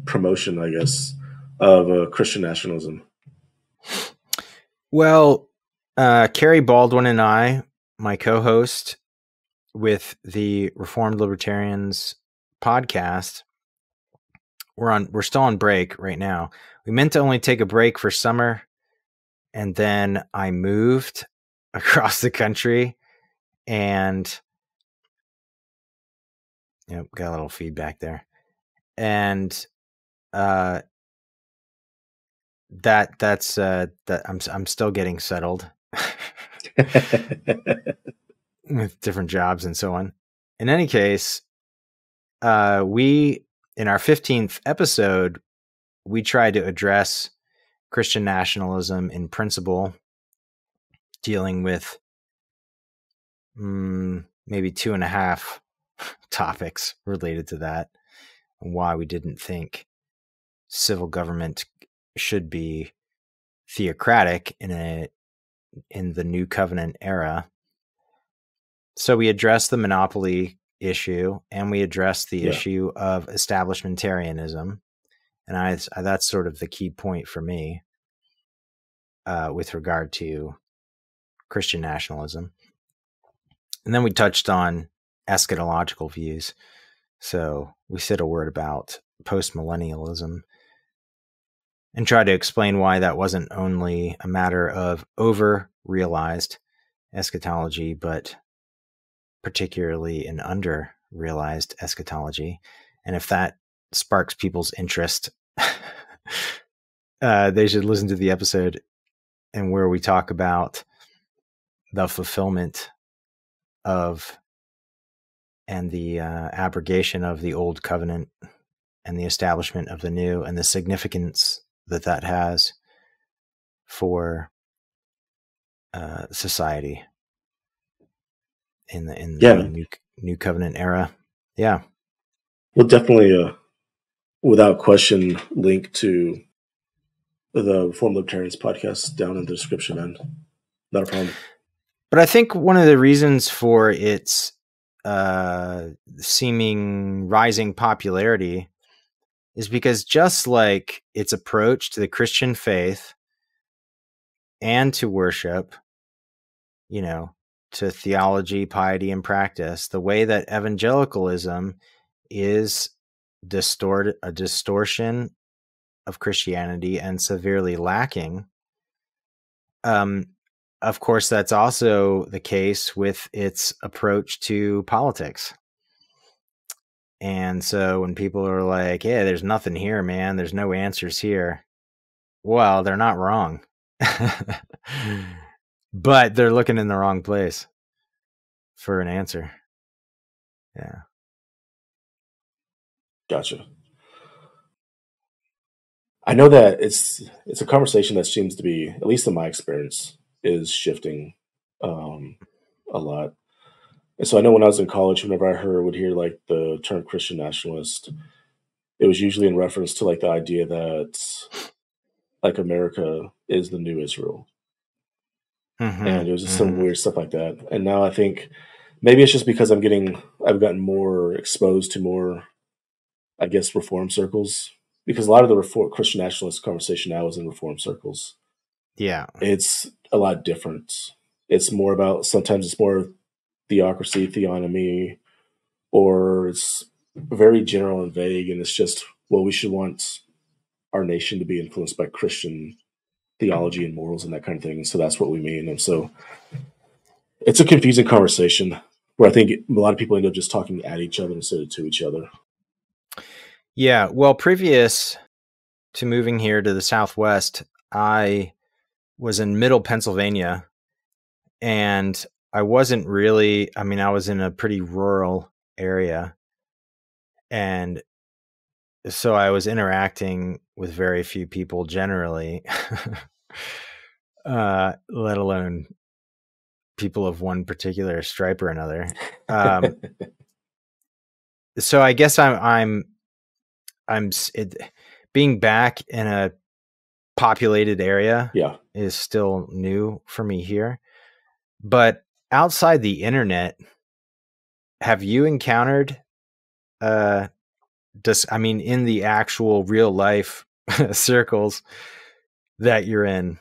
promotion, I guess, of uh, Christian nationalism? Well, uh, Carrie Baldwin and I, my co-host with the Reformed Libertarians podcast, we're on, we're still on break right now. We meant to only take a break for summer, and then I moved across the country, and you know, got a little feedback there, and uh, that that's uh, that I'm I'm still getting settled with different jobs and so on. In any case, uh, we in our fifteenth episode, we tried to address Christian nationalism in principle, dealing with mm, maybe two and a half topics related to that, and why we didn't think civil government should be theocratic in a in the New Covenant era. So we addressed the monopoly issue, and we addressed the yeah. issue of establishmentarianism. And I, that's sort of the key point for me uh, with regard to Christian nationalism. And then we touched on eschatological views. So we said a word about postmillennialism and tried to explain why that wasn't only a matter of over-realized eschatology, but particularly an under-realized eschatology. And if that sparks people's interest, uh, they should listen to the episode and where we talk about the fulfillment of and the uh, abrogation of the old covenant and the establishment of the new, and the significance that that has for uh, society in the in the yeah. new, new covenant era. Yeah, well, definitely. Uh... Without question, link to the Reformed Libertarians podcast down in the description, and not a problem. But I think one of the reasons for its uh, seeming rising popularity is because just like its approach to the Christian faith and to worship, you know, to theology, piety, and practice, the way that evangelicalism is distort a distortion of Christianity and severely lacking Um, of course, that's also the case with its approach to politics. And so when people are like, yeah, there's nothing here, man, there's no answers here. Well, they're not wrong, but they're looking in the wrong place for an answer. Yeah. Gotcha. I know that it's, it's a conversation that seems to be, at least in my experience, is shifting um, a lot. And so I know when I was in college, whenever I heard would hear like the term Christian nationalist, it was usually in reference to like the idea that like America is the new Israel. Mm-hmm. And it was just mm-hmm. some weird stuff like that. And now I think maybe it's just because I'm getting, I've gotten more exposed to more, I guess, reform circles, because a lot of the reform Christian nationalist conversation now is in reform circles. Yeah. It's a lot different. It's more about, sometimes it's more theocracy, theonomy, or it's very general and vague, and it's just, well, we should want our nation to be influenced by Christian theology and morals and that kind of thing, and so that's what we mean. And so it's a confusing conversation where I think a lot of people end up just talking at each other instead of to each other. Yeah, well, previous to moving here to the Southwest, I was in middle Pennsylvania, and I wasn't really, I mean, I was in a pretty rural area, and so I was interacting with very few people generally, uh, let alone people of one particular stripe or another. Um, so I guess I'm, I'm, I'm it, being back in a populated area yeah. is still new for me here, but outside the internet, have you encountered, uh, dis I mean, in the actual real life circles that you're in,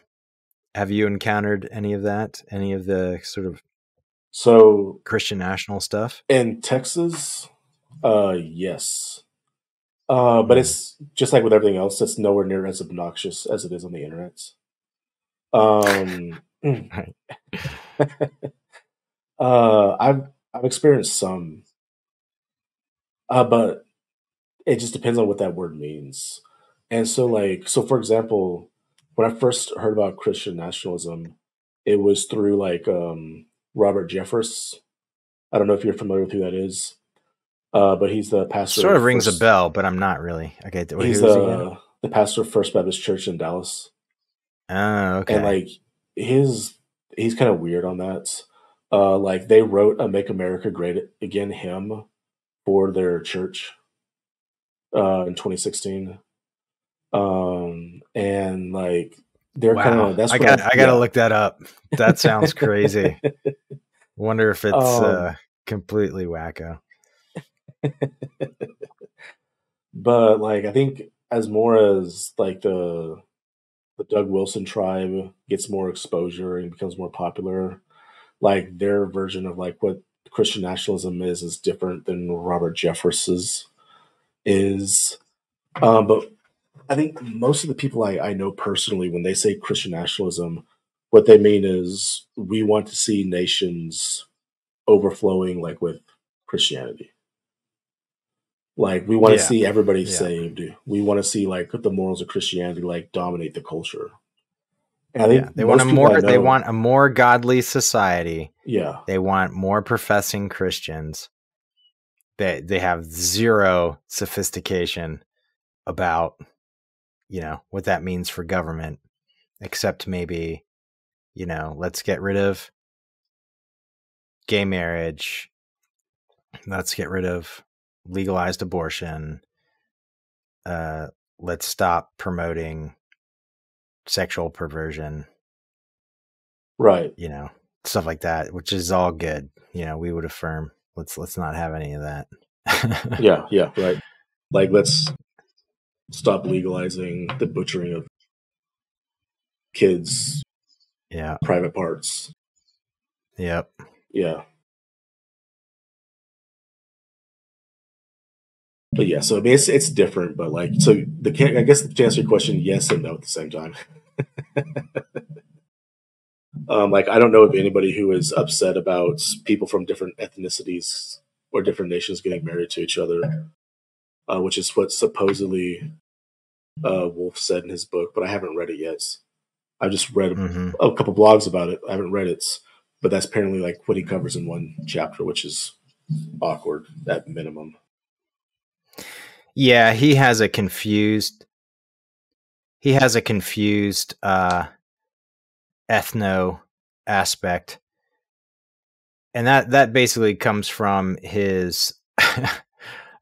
have you encountered any of that? Any of the sort of so Christian national stuff in Texas? Uh, yes, uh, but it's just like with everything else. It's nowhere near as obnoxious as it is on the internet. Um. Uh, I've, I've experienced some, uh, but it just depends on what that word means. And so like, so for example, when I first heard about Christian nationalism, it was through like, um, Robert Jeffress. I don't know if you're familiar with who that is, uh, but he's the pastor. Sort of rings a bell, but I'm not really. Okay. He's uh, the pastor of First Baptist Church in Dallas. Oh, okay. And like his, he's kind of weird on that. Uh, like they wrote a "Make America Great Again" hymn for their church uh, in twenty sixteen, um, and like they're wow. kind of that's. I got I, I got to yeah. look that up. That sounds crazy. Wonder if it's um, uh, completely wacko. But like, I think as more as like the the Doug Wilson tribe gets more exposure and becomes more popular, like their version of like what Christian nationalism is, is different than Robert Jeffress's is. Um, but I think most of the people I, I know personally, when they say Christian nationalism, what they mean is we want to see nations overflowing like with Christianity. Like we want to yeah. see everybody yeah. saved. We want to see like the morals of Christianity, like dominate the culture. I think yeah, they want a more. Know, they want a more godly society. Yeah, they want more professing Christians. They they have zero sophistication about, you know, what that means for government, except maybe, you know, let's get rid of gay marriage. Let's get rid of legalized abortion. Uh, let's stop promoting sexual perversion, right? You know, stuff like that, which is all good. You know, we would affirm let's let's not have any of that. Yeah, yeah, right. Like let's stop legalizing the butchering of kids. Yeah, private parts. Yep. Yeah. But yeah, so I mean, it's it's different, but like, so the I guess to answer your question, yes and no at the same time. Um, like, I don't know of anybody who is upset about people from different ethnicities or different nations getting married to each other, uh, which is what supposedly uh, Wolfe said in his book, but I haven't read it yet. I've just read mm-hmm. a, a couple blogs about it. I haven't read it, but that's apparently like what he covers in one chapter, which is awkward at minimum. Yeah, he has a confused, he has a confused uh, ethno aspect. And that, that basically comes from his, I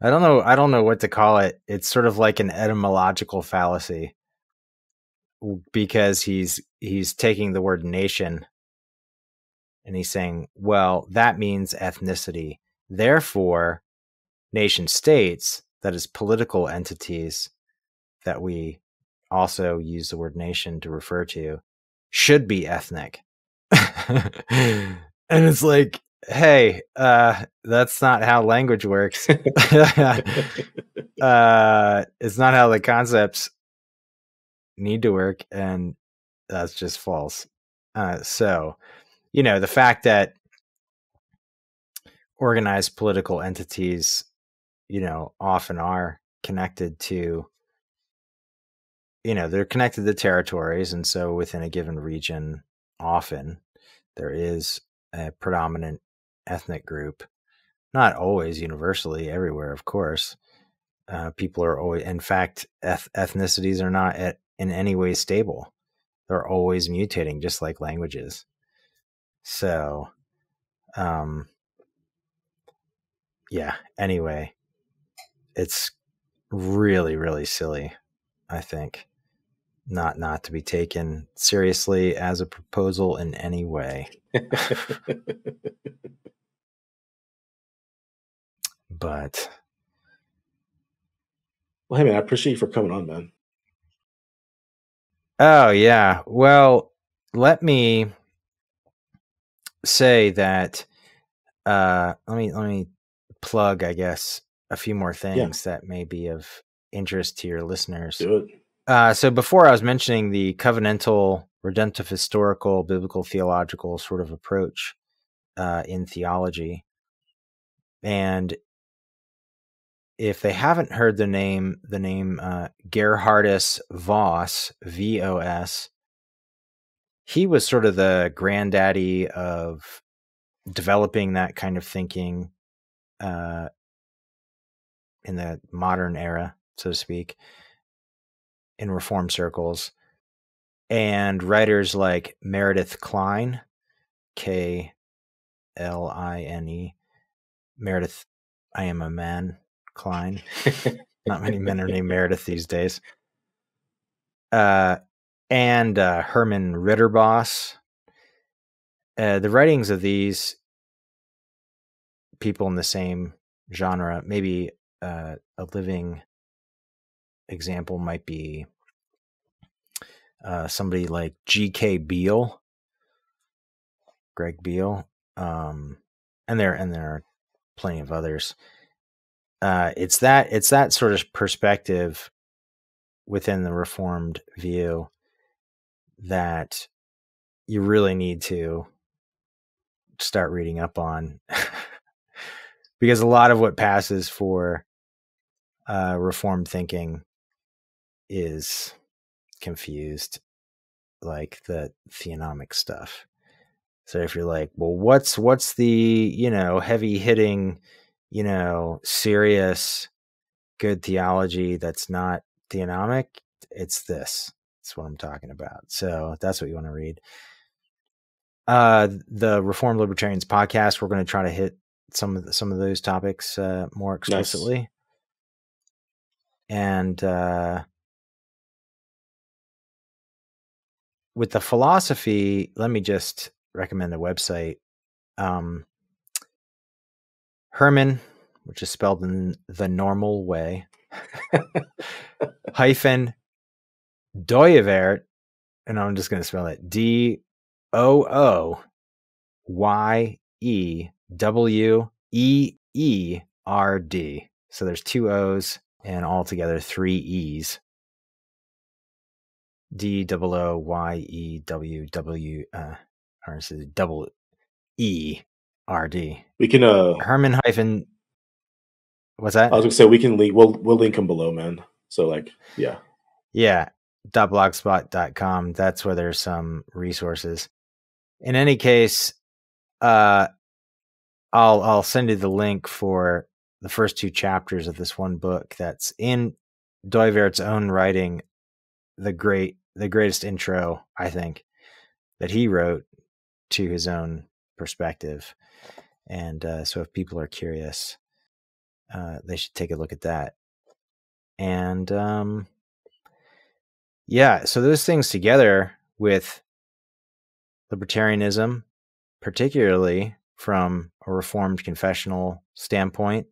don't know, I don't know what to call it. It's sort of like an etymological fallacy, because he's, he's taking the word nation and he's saying, well, that means ethnicity. Therefore, nation states, that is political entities that we also use the word nation to refer to, should be ethnic. And it's like, hey, uh, that's not how language works. uh, it's not how the concepts need to work. And that's just false. Uh, so, you know, the fact that organized political entities, you know, often are connected to, you know, they're connected to territories. And so within a given region, often there is a predominant ethnic group, not always universally everywhere, of course. Uh, people are always, in fact, eth ethnicities are not at, in any way stable. They're always mutating, just like languages. So, um, yeah, anyway, it's really, really silly, I think, not, not to be taken seriously as a proposal in any way. But, well, hey man, I appreciate you for coming on, man. Oh yeah. Well, let me say that, uh, let me, let me plug, I guess, a few more things yeah. that may be of interest to your listeners. Do it. Uh, so before I was mentioning the covenantal, redemptive, historical, biblical, theological sort of approach uh, in theology. And if they haven't heard the name, the name uh, Gerhardus Voss, V O S, he was sort of the granddaddy of developing that kind of thinking uh, in the modern era, so to speak, in reform circles. And writers like Meredith Klein, K L I N E, Meredith, I am a man, Klein. Not many men are named Meredith these days. Uh, and uh, Hermann Ritterboss. Uh, the writings of these people in the same genre, maybe uh, a living example might be Uh, somebody like G K Beale, Greg Beale, um, and there and there are plenty of others. Uh, it's that it's that sort of perspective within the Reformed view that you really need to start reading up on, because a lot of what passes for uh, Reformed thinking is confused, like the theonomic stuff. So if you're like, well, what's what's the, you know, heavy hitting, you know, serious good theology that's not theonomic? It's this. That's what I'm talking about. So that's what you want to read. Uh, the Reformed Libertarians podcast, we're going to try to hit some of the, some of those topics uh, more explicitly. Nice. And uh with the philosophy, let me just recommend a website. Um, Hermann, which is spelled in the normal way, hyphen Doyevert, and I'm just going to spell it D O O Y E W E E R D. So there's two O's and altogether three E's. D O O Y E W W or is it double E R D? We can uh Hermann hyphen. What's that? I was gonna say we can link. We'll we'll link them below, man. So like, yeah, yeah. dot blogspot dot com. That's where there's some resources. In any case, uh, I'll I'll send you the link for the first two chapters of this one book that's in Duyvert's own writing. The great, the greatest intro, I think, that he wrote to his own perspective. And uh, so if people are curious, uh, they should take a look at that. And um, yeah, so those things together with libertarianism, particularly from a Reformed confessional standpoint,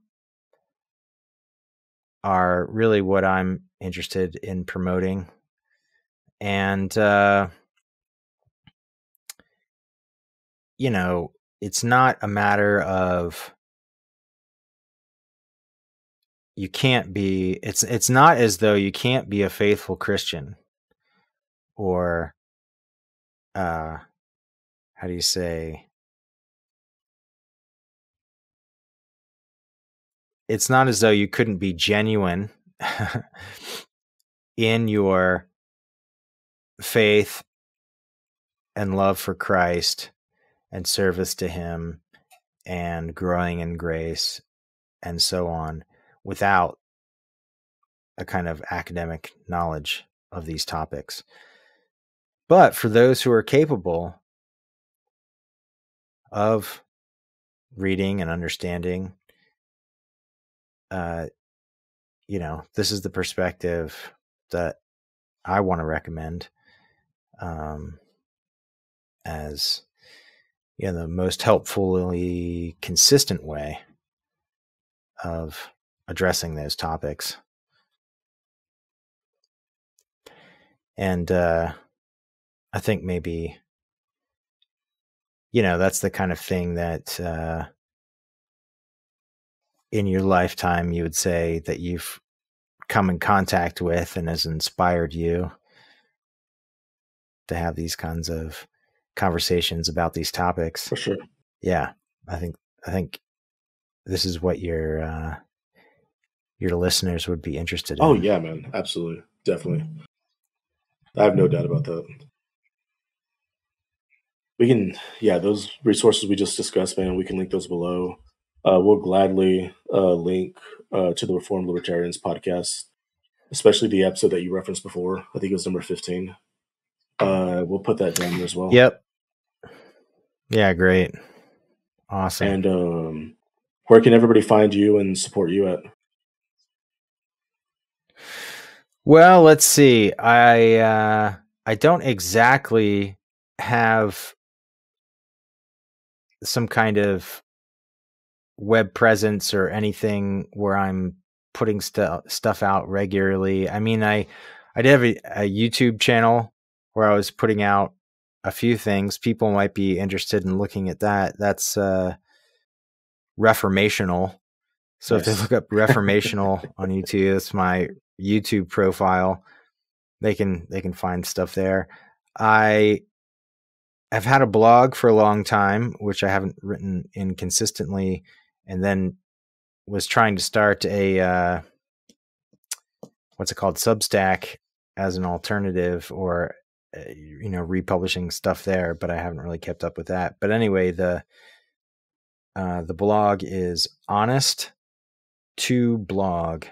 are really what I'm interested in promoting. And, uh, you know, it's not a matter of, you can't be, it's, it's not as though you can't be a faithful Christian or, uh, how do you say? It's not as though you couldn't be genuine in your faith and love for Christ and service to him and growing in grace and so on without a kind of academic knowledge of these topics. But for those who are capable of reading and understanding, uh, you know, this is the perspective that I want to recommend. Um, as you know, the most helpfully consistent way of addressing those topics. And, uh, I think maybe, you know, that's the kind of thing that, uh, in your lifetime, you would say that you've come in contact with and has inspired you to have these kinds of conversations about these topics. For sure. Yeah. I think, I think this is what your, uh, your listeners would be interested in. Oh yeah, man. Absolutely. Definitely. I have no doubt about that. We can, yeah, those resources we just discussed, man, we can link those below. Uh, we'll gladly uh, link uh, to the Reformed Libertarians podcast, especially the episode that you referenced before. I think it was number fifteen. Uh, we'll put that down there as well. Yep. Yeah, great. Awesome. And um, where can everybody find you and support you at? Well, let's see. I uh, I don't exactly have some kind of web presence or anything where I'm putting stu- stuff out regularly. I mean, I I did have a, a YouTube channel where I was putting out a few things. People might be interested in looking at that. That's uh, Reformational. So yes. If they look up Reformational on YouTube, that's my YouTube profile. They can they can find stuff there. I have had a blog for a long time, which I haven't written in consistently, and then was trying to start a uh, what's it called, Substack as an alternative, or you know, republishing stuff there, but I haven't really kept up with that. But anyway, the uh, the blog is honest two blog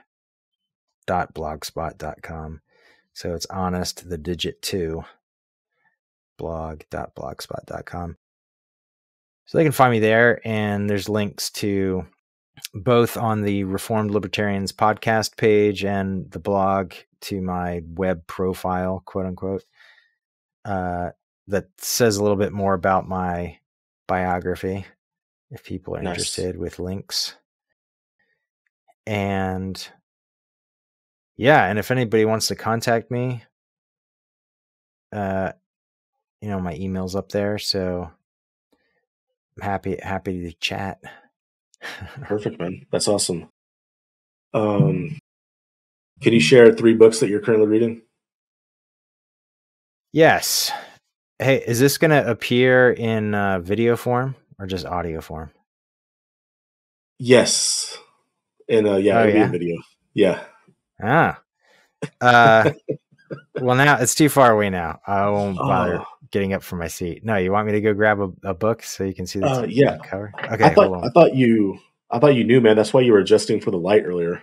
dot blogspot dot com. So it's honest, the digit two, blog dot blogspot dot com. So they can find me there, and there's links to both on the Reformed Libertarians podcast page and the blog to my web profile, quote unquote. Uh, that says a little bit more about my biography if people are nice. Interested with links. And yeah. And if anybody wants to contact me, uh, you know, my email's up there. So I'm happy, happy to chat. Perfect, man. That's awesome. Um, can you share three books that you're currently reading? Yes. Hey, is this going to appear in uh, video form or just audio form? Yes. In uh, yeah, oh, yeah? video. Yeah. Ah. Uh, well, now it's too far away now. I won't bother oh. getting up from my seat. No, you want me to go grab a, a book so you can see the uh, yeah. cover? Okay, I thought, hold on. I thought you, I thought you knew, man. That's why you were adjusting for the light earlier.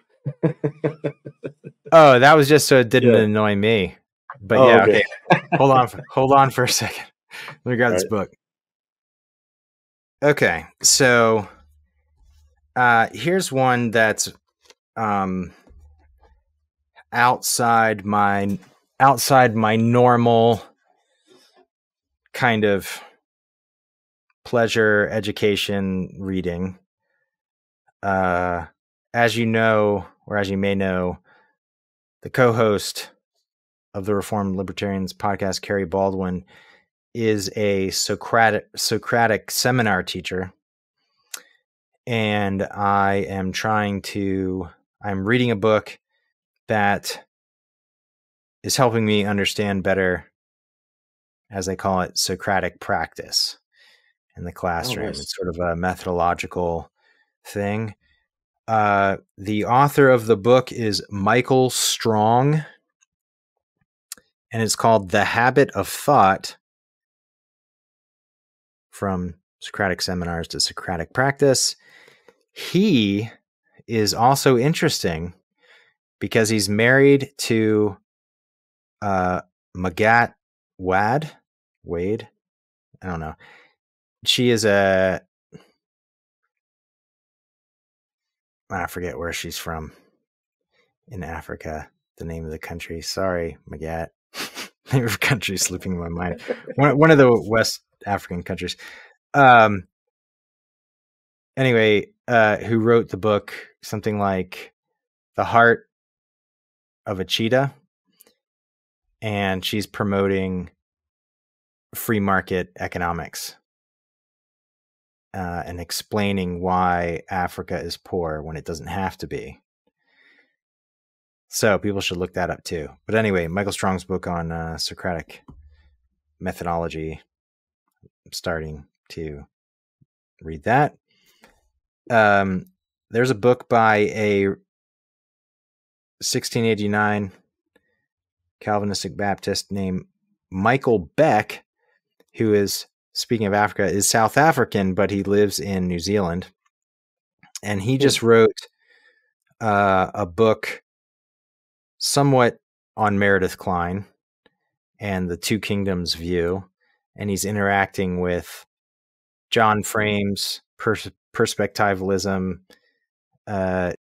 Oh, that was just so it didn't yeah. annoy me. But oh, yeah, okay. okay. Hold on, for, hold on for a second. Let me grab All this right. book. Okay, so uh, here's one that's um, outside my outside my normal kind of pleasure education reading. Uh, as you know, or as you may know, the co-host of the Reformed Libertarians Podcast, Carrie Baldwin, is a Socratic Socratic seminar teacher, and I am trying to I'm reading a book that is helping me understand better, as they call it, Socratic practice in the classroom. Oh, nice. It's sort of a methodological thing. Uh, the author of the book is Michael Strong, and it's called The Habit of Thought, From Socratic Seminars to Socratic Practice. He is also interesting because he's married to uh, Magat Wad, Wade, I don't know. She is a, I forget where she's from in Africa, the name of the country. Sorry, Magat. Name of country slipping in my mind. One, one of the West African countries. Um, anyway, uh, who wrote the book, something like The Heart of a Cheetah. And she's promoting free market economics uh, and explaining why Africa is poor when it doesn't have to be. So people should look that up too. But anyway, Michael Strong's book on uh, Socratic methodology, I'm starting to read that. Um, there's a book by a sixteen eighty-nine Calvinistic Baptist named Michael Beck, who is, speaking of Africa, is South African, but he lives in New Zealand. And he just wrote uh, a book somewhat on Meredith Klein and the Two Kingdoms view, and he's interacting with John Frame's pers perspectivalism, uh,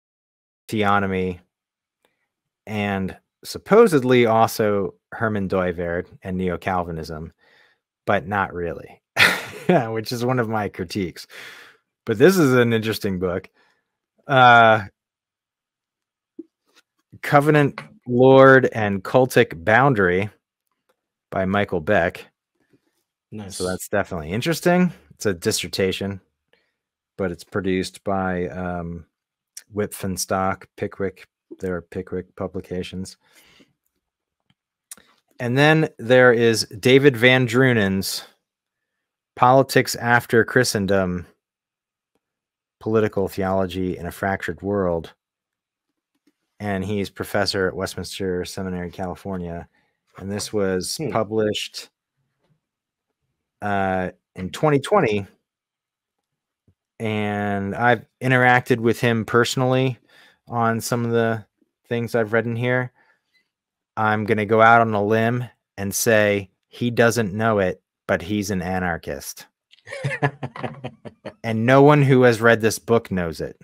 theonomy, and supposedly also Hermann Dooyeweerd and neo-Calvinism, but not really, which is one of my critiques. But this is an interesting book. Uh, Covenant Lord and Cultic Boundary by Michael Beck. Nice. So that's definitely interesting. It's a dissertation, but it's produced by um, Whitfinstock, Pickwick. There are Pickwick publications. And then there is David Van Drunen's Politics After Christendom, Political Theology in a Fractured World. And he's professor at Westminster Seminary, California. And this was hmm. published uh, in twenty twenty. And I've interacted with him personally on some of the things I've read in here. I'm going to go out on a limb and say he doesn't know it, but he's an anarchist. And no one who has read this book knows it.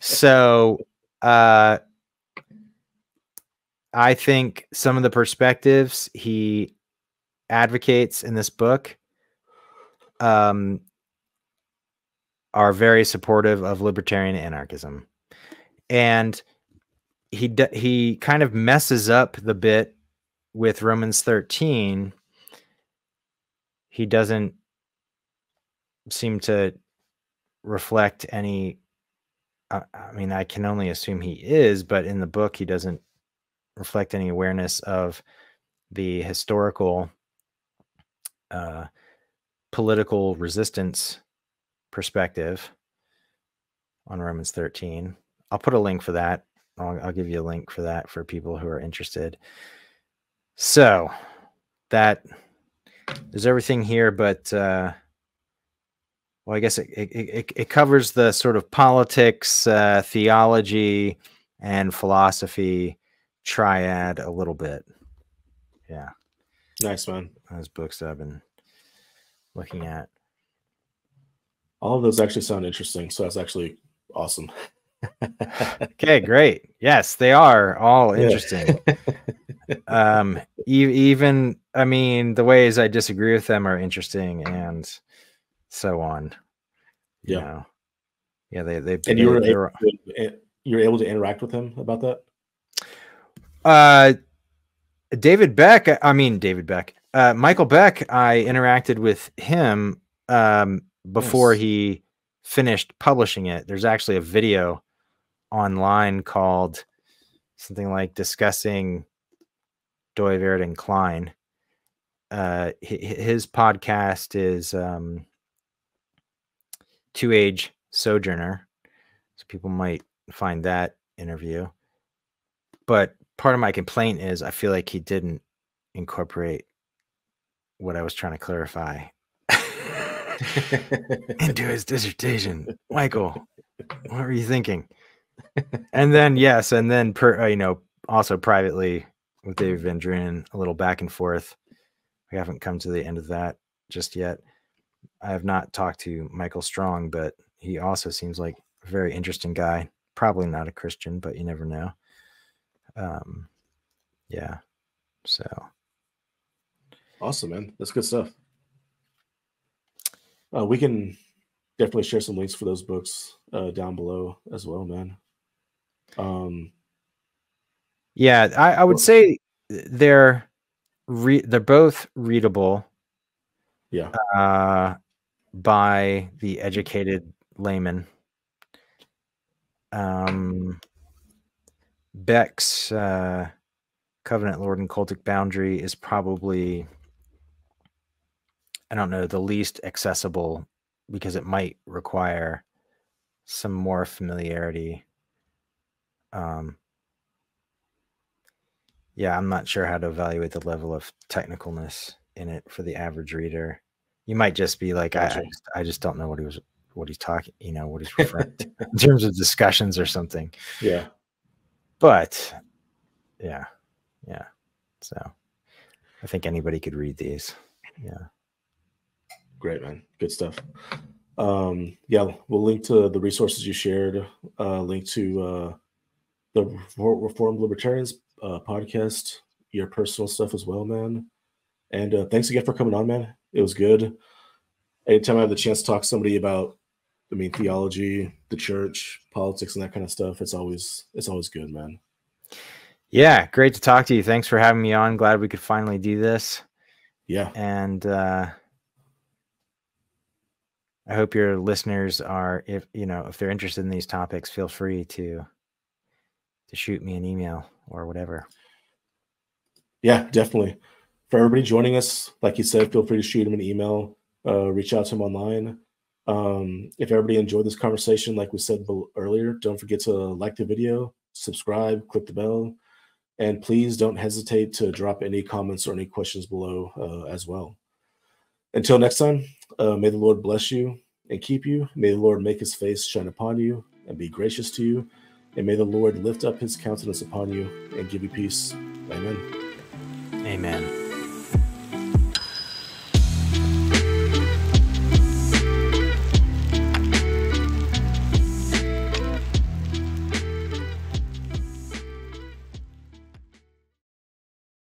So, uh, I think some of the perspectives he advocates in this book, um, are very supportive of libertarian anarchism. And he, d he kind of messes up the bit with Romans thirteen. He doesn't seem to reflect any, uh, I mean, I can only assume he is, but in the book, he doesn't reflect any awareness of the historical uh, political resistance perspective on Romans thirteen. I'll put a link for that. I'll, I'll give you a link for that for people who are interested. So that there's everything here, but uh, well, I guess it, it, it covers the sort of politics, uh, theology, and philosophy triad a little bit. Yeah. Nice one. Those books I've been looking at. All of those actually sound interesting. So that's actually awesome. Okay, great. Yes, they are all interesting. Yeah. um, e even, I mean, the ways I disagree with them are interesting and so on. Yeah. You know? Yeah. They, they, and you were, they were you were able to interact with him about that? Uh, David Beck, I mean, David Beck, uh, Michael Beck, I interacted with him um, before nice. he finished publishing it. There's actually a video online called something like Discussing Doivert and Klein. Uh, his podcast is um, Two Age Sojourner. So people might find that interview. But part of my complaint is I feel like he didn't incorporate what I was trying to clarify into his dissertation. Michael, what were you thinking? And then, yes, and then, per, uh, you know, also privately with David Van Drunen, a little back and forth. We haven't come to the end of that just yet. I have not talked to Michael Strong, but he also seems like a very interesting guy. Probably not a Christian, but you never know. Um, yeah. So awesome, man. That's good stuff. Uh, we can definitely share some links for those books uh, down below as well, man. Um, yeah, I, I would well, say they're re they're both readable. Yeah. Uh, by the educated layman. Um, Beck's uh, Covenant Lord and Cultic Boundary is probably, I don't know, the least accessible because it might require some more familiarity. Um, yeah, I'm not sure how to evaluate the level of technicalness in it for the average reader. You might just be like, gotcha. I, I, just, I just don't know what he was, what he's talking, you know, what he's referring to in terms of discussions or something. Yeah. But yeah, yeah. So I think anybody could read these. Yeah. Great, man. Good stuff. Um, yeah, we'll link to the resources you shared, uh, link to uh, the Reformed Libertarians uh, podcast, your personal stuff as well, man. And uh, thanks again for coming on, man. It was good. Anytime I have the chance to talk to somebody about, I mean, theology, the church, politics, and that kind of stuff, it's always it's always good, man. Yeah, great to talk to you. Thanks for having me on. Glad we could finally do this. Yeah. And uh, I hope your listeners are, if you know, if they're interested in these topics, feel free to to shoot me an email or whatever. Yeah, definitely. For everybody joining us, like you said, feel free to shoot him an email, uh, reach out to him online. Um, if everybody enjoyed this conversation, like we said earlier, don't forget to like the video, subscribe, click the bell, and please don't hesitate to drop any comments or any questions below uh, as well. Until next time, uh, may the Lord bless you and keep you. May the Lord make his face shine upon you and be gracious to you. And may the Lord lift up his countenance upon you and give you peace. Amen. Amen.